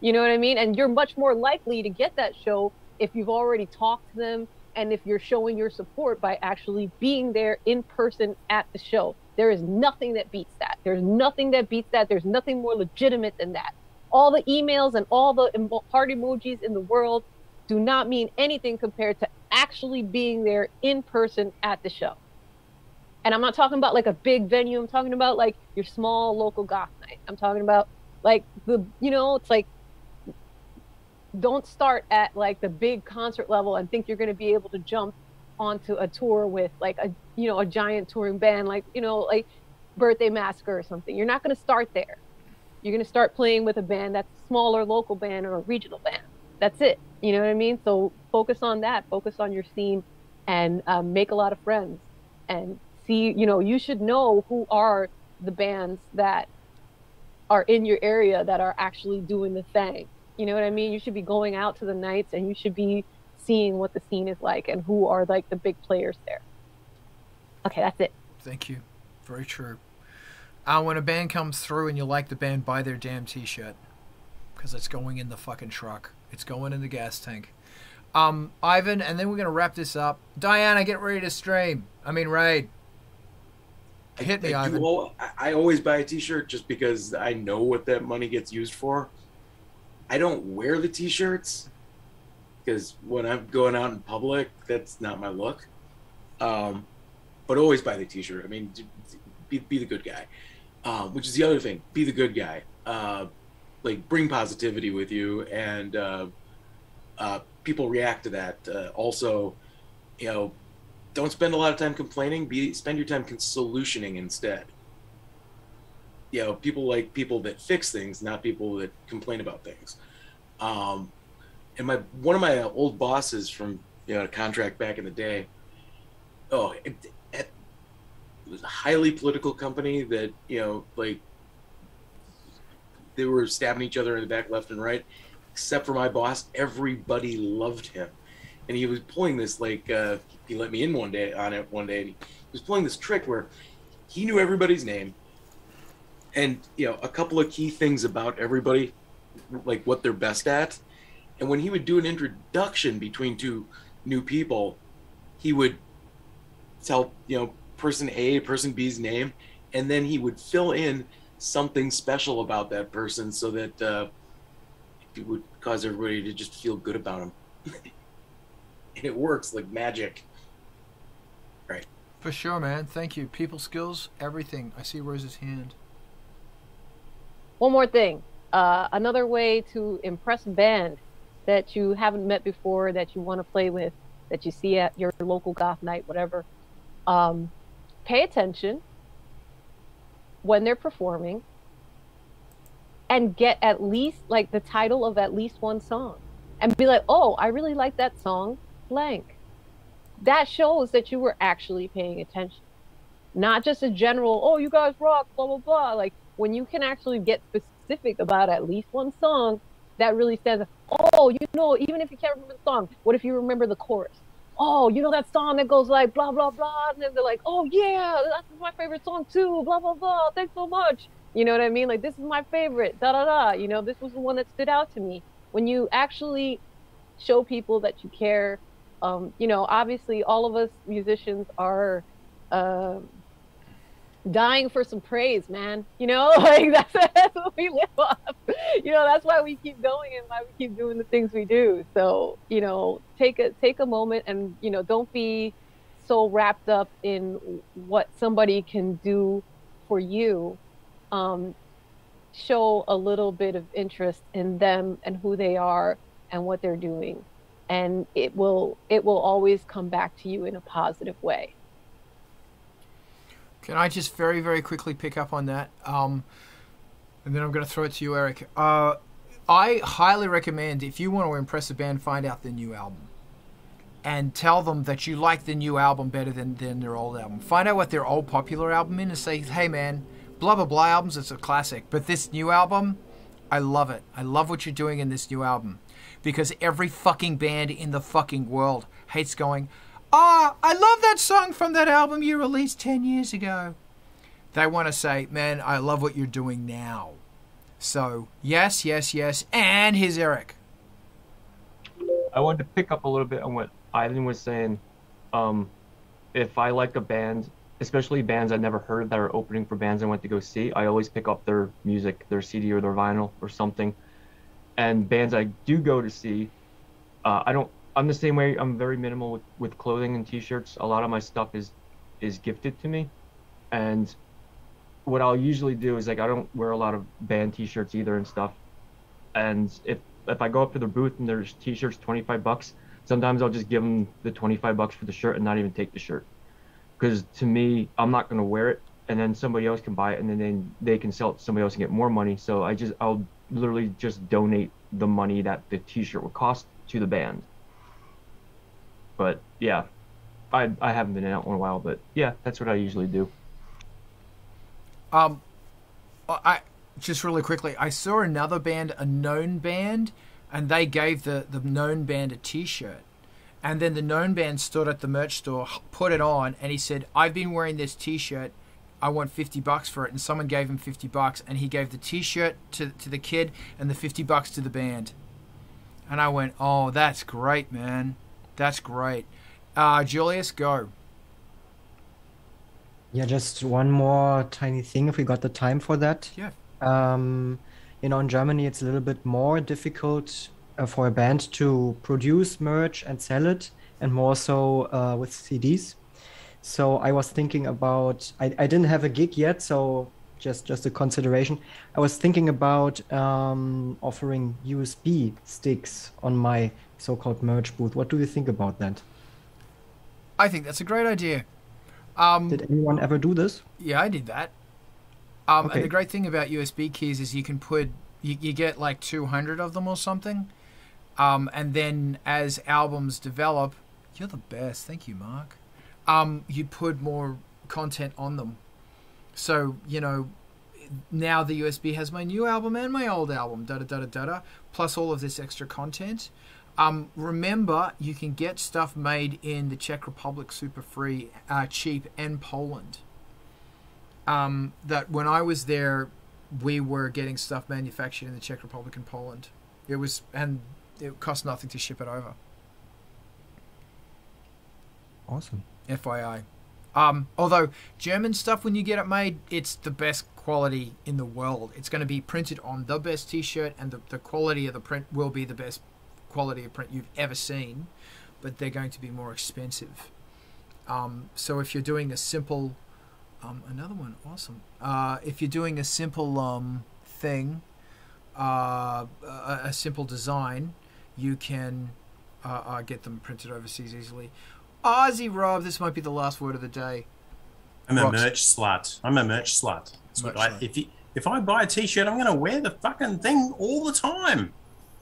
You know what I mean? And you're much more likely to get that show if you've already talked to them and if you're showing your support by actually being there in person at the show. There is nothing that beats that. There's nothing that beats that. There's nothing more legitimate than that. All the emails and all the heart emojis in the world do not mean anything compared to actually being there in person at the show. And I'm not talking about like a big venue. I'm talking about like your small local goth night. I'm talking about like the, you know, it's like, don't start at like the big concert level and think you're going to be able to jump onto a tour with like a, you know, a giant touring band, like, you know, like Birthday Massacre or something. You're not going to start there. You're going to start playing with a band that's a smaller local band or a regional band. That's it. You know what I mean? So focus on that, focus on your scene, and make a lot of friends and see, you know, you should know who are the bands that are in your area that are actually doing the thing. You know what I mean? You should be going out to the nights and you should be seeing what the scene is like and who are like the big players there. Okay, that's it. Thank you. Very true. When a band comes through and you like the band, buy their damn t-shirt, because it's going in the fucking truck. It's going in the gas tank. Ivan, and then we're going to wrap this up. Diana, get ready to stream. I mean, raid. Hit me, Ivan. Well, I always buy a t-shirt just because I know what that money gets used for. I don't wear the t-shirts, because when I'm going out in public, that's not my look. But always buy the t-shirt. I mean, be the good guy, which is the other thing. Be the good guy. Like, bring positivity with you, and people react to that. Also, you know, don't spend a lot of time complaining. Spend your time solutioning instead. You know, people like people that fix things, not people that complain about things. And one of my old bosses from, you know, a contract back in the day. Oh, it was a highly political company that, you know, like, they were stabbing each other in the back, left and right. Except for my boss, everybody loved him, and he was pulling this, like, he let me in one day, and he was pulling this trick where he knew everybody's name, and, you know, a couple of key things about everybody, like what they're best at. And when he would do an introduction between two new people, he would tell, you know, person A, person B's name, and then he would fill in something special about that person so that it would cause everybody to just feel good about him. And it works like magic. Right. For sure, man. Thank you. People skills, everything. I see Rose's hand. One more thing. Another way to impress a band that you haven't met before, that you want to play with, that you see at your local goth night, whatever, pay attention when they're performing and get at least, like, the title of at least one song and be like, oh, I really like that song, blank. That shows that you were actually paying attention. Not just a general, oh, you guys rock, blah, blah, blah. Like, when you can actually get specific about at least one song, that really says, oh, you know, even if you can't remember the song, what if you remember the chorus? Oh, you know that song that goes like blah, blah, blah. And then they're like, oh, yeah, that's my favorite song too. Blah, blah, blah. Thanks so much. You know what I mean? Like, this is my favorite. Da, da, da. You know, this was the one that stood out to me. When you actually show people that you care, you know, obviously all of us musicians are dying for some praise, man. You know, like, that's what we live off. You know, that's why we keep going and why we keep doing the things we do. So, you know, take a moment and, you know, don't be so wrapped up in what somebody can do for you. Show a little bit of interest in them and who they are and what they're doing, and it will always come back to you in a positive way. Can I just very, very quickly pick up on that? And then I'm going to throw it to you, Eric. I highly recommend, if you want to impress a band, find out their new album and tell them that you like the new album better than their old album. Find out what their old popular album is and say, hey, man, blah, blah, blah albums, it's a classic. But this new album, I love it. I love what you're doing in this new album. Because every fucking band in the fucking world hates going, ah, I love that song from that album you released 10 years ago. They want to say, man, I love what you're doing now. So, yes, yes, yes. And here's Eric. I wanted to pick up a little bit on what Ivan was saying. If I like a band, especially bands I've never heard that are opening for bands I went to go see, I always pick up their music, their CD or their vinyl or something. And bands I do go to see, I'm the same way. I'm very minimal with clothing and t-shirts. A lot of my stuff is gifted to me. And what I'll usually do is, like, I don't wear a lot of band t-shirts either and stuff. And if I go up to their booth and there's t-shirts, $25, sometimes I'll just give them the $25 for the shirt and not even take the shirt. Because to me, I'm not going to wear it. And then somebody else can buy it, and then they can sell it to somebody else and get more money. So I'll literally just donate the money that the t-shirt would cost to the band. But yeah, I haven't been out in a while, but yeah, that's what I usually do. I just really quickly, I saw another band, a known band, and they gave the known band a t-shirt. And then the known band stood at the merch store, put it on, and he said, I've been wearing this t-shirt. I want $50 for it. And someone gave him $50, and he gave the t-shirt to the kid and the $50 to the band. And I went, oh, that's great, man. That's great. Julius, go. Yeah, just one more tiny thing if we got the time for that. Yeah. You know, in Germany, it's a little bit more difficult for a band to produce merch and sell it, and more so with CDs. So I was thinking about, I didn't have a gig yet, so just a consideration. I was thinking about offering USB sticks on my so-called merch booth. What do you think about that? I think that's a great idea. Did anyone ever do this? Yeah, I did that. Okay. And the great thing about USB keys is you can put, you get like 200 of them or something. And then as albums develop, you're the best. Thank you, Mark. You put more content on them. So, you know, now the USB has my new album and my old album, plus all of this extra content. Remember, you can get stuff made in the Czech Republic super free, cheap, and Poland. That when I was there, we were getting stuff manufactured in the Czech Republic and Poland. It was, and it cost nothing to ship it over. Awesome. FYI. Although German stuff, when you get it made, it's the best quality in the world. It's going to be printed on the best t-shirt, and the quality of the print will be the best quality of print you've ever seen, but they're going to be more expensive. So if you're doing a simple, another one, awesome. If you're doing a simple thing, a simple design, you can get them printed overseas easily. Aussie Rob, this might be the last word of the day. I'm a merch slut. I'm a merch slut. If I buy a t-shirt, I'm going to wear the fucking thing all the time.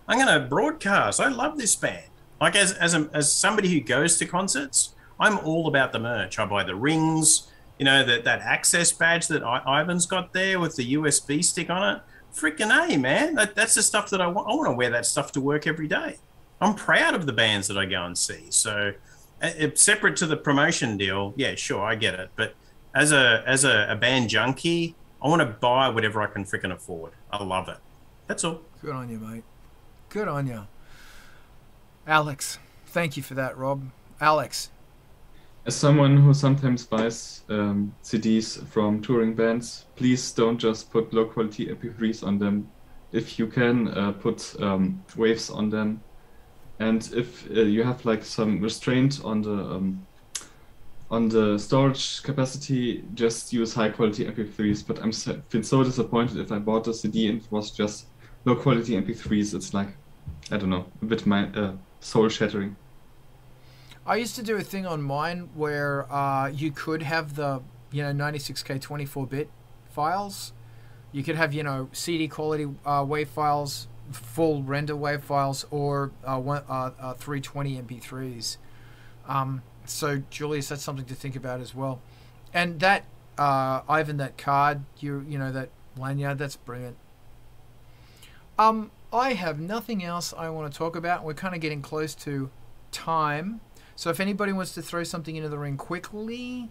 I'm going to broadcast. I love this band. Like as somebody who goes to concerts, I'm all about the merch. I buy the rings, you know, that access badge that Ivan's got there with the USB stick on it. Freaking A, man. That's the stuff that I want. I want to wear that stuff to work every day. I'm proud of the bands that I go and see. So separate to the promotion deal, yeah, sure, I get it. But as a band junkie, I want to buy whatever I can freaking afford. I love it. That's all. Good on you, mate. Good on you. Alex, thank you for that, Rob. Alex. As someone who sometimes buys CDs from touring bands, please don't just put low-quality MP3s on them. If you can, put waves on them. And if you have like some restraint on the storage capacity, just use high quality MP3s. But I'm feel so disappointed if I bought a CD and it was just low quality MP3s. It's like, I don't know, a bit soul shattering. I used to do a thing on mine where you could have the 96K 24-bit files. You could have CD quality wave files, full render wave files, or 320 MP3s. So Julius, that's something to think about as well. And that Ivan, that card, that lanyard, that's brilliant. I have nothing else I want to talk about. We're kind of getting close to time, so if anybody wants to throw something into the ring quickly,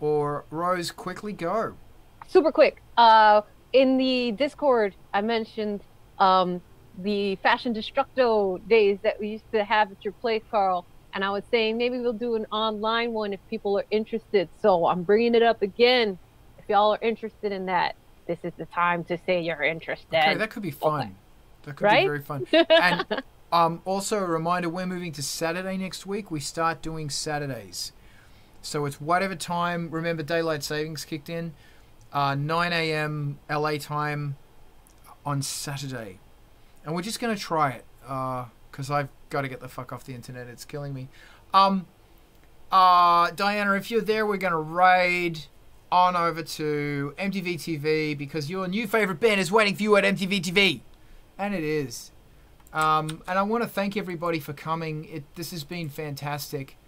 or Rose, quickly go. Super quick. In the Discord, I mentioned the Fashion Destructo days that we used to have at your place, Carl, and I was saying maybe we'll do an online one if people are interested, so I'm bringing it up again. If y'all are interested in that, this is the time to say you're interested. Okay, that could be fun. Okay. That could be very fun. And also a reminder, we're moving to Saturday next week. We start doing Saturdays, so it's whatever time, remember daylight savings kicked in, 9 a.m. LA time on Saturday, and we're just gonna try it because I've got to get the fuck off the internet. It's killing me. Diana, if you're there, we're gonna raid on over to MTV TV because your new favorite band is waiting for you at MTV TV, and it is. And I want to thank everybody for coming. This has been fantastic,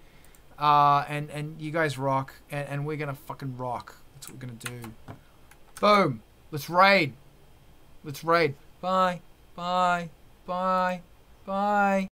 and you guys rock, and we're gonna fucking rock. That's what we're gonna do. Boom. Let's raid. Let's raid. Bye. Bye. Bye. Bye.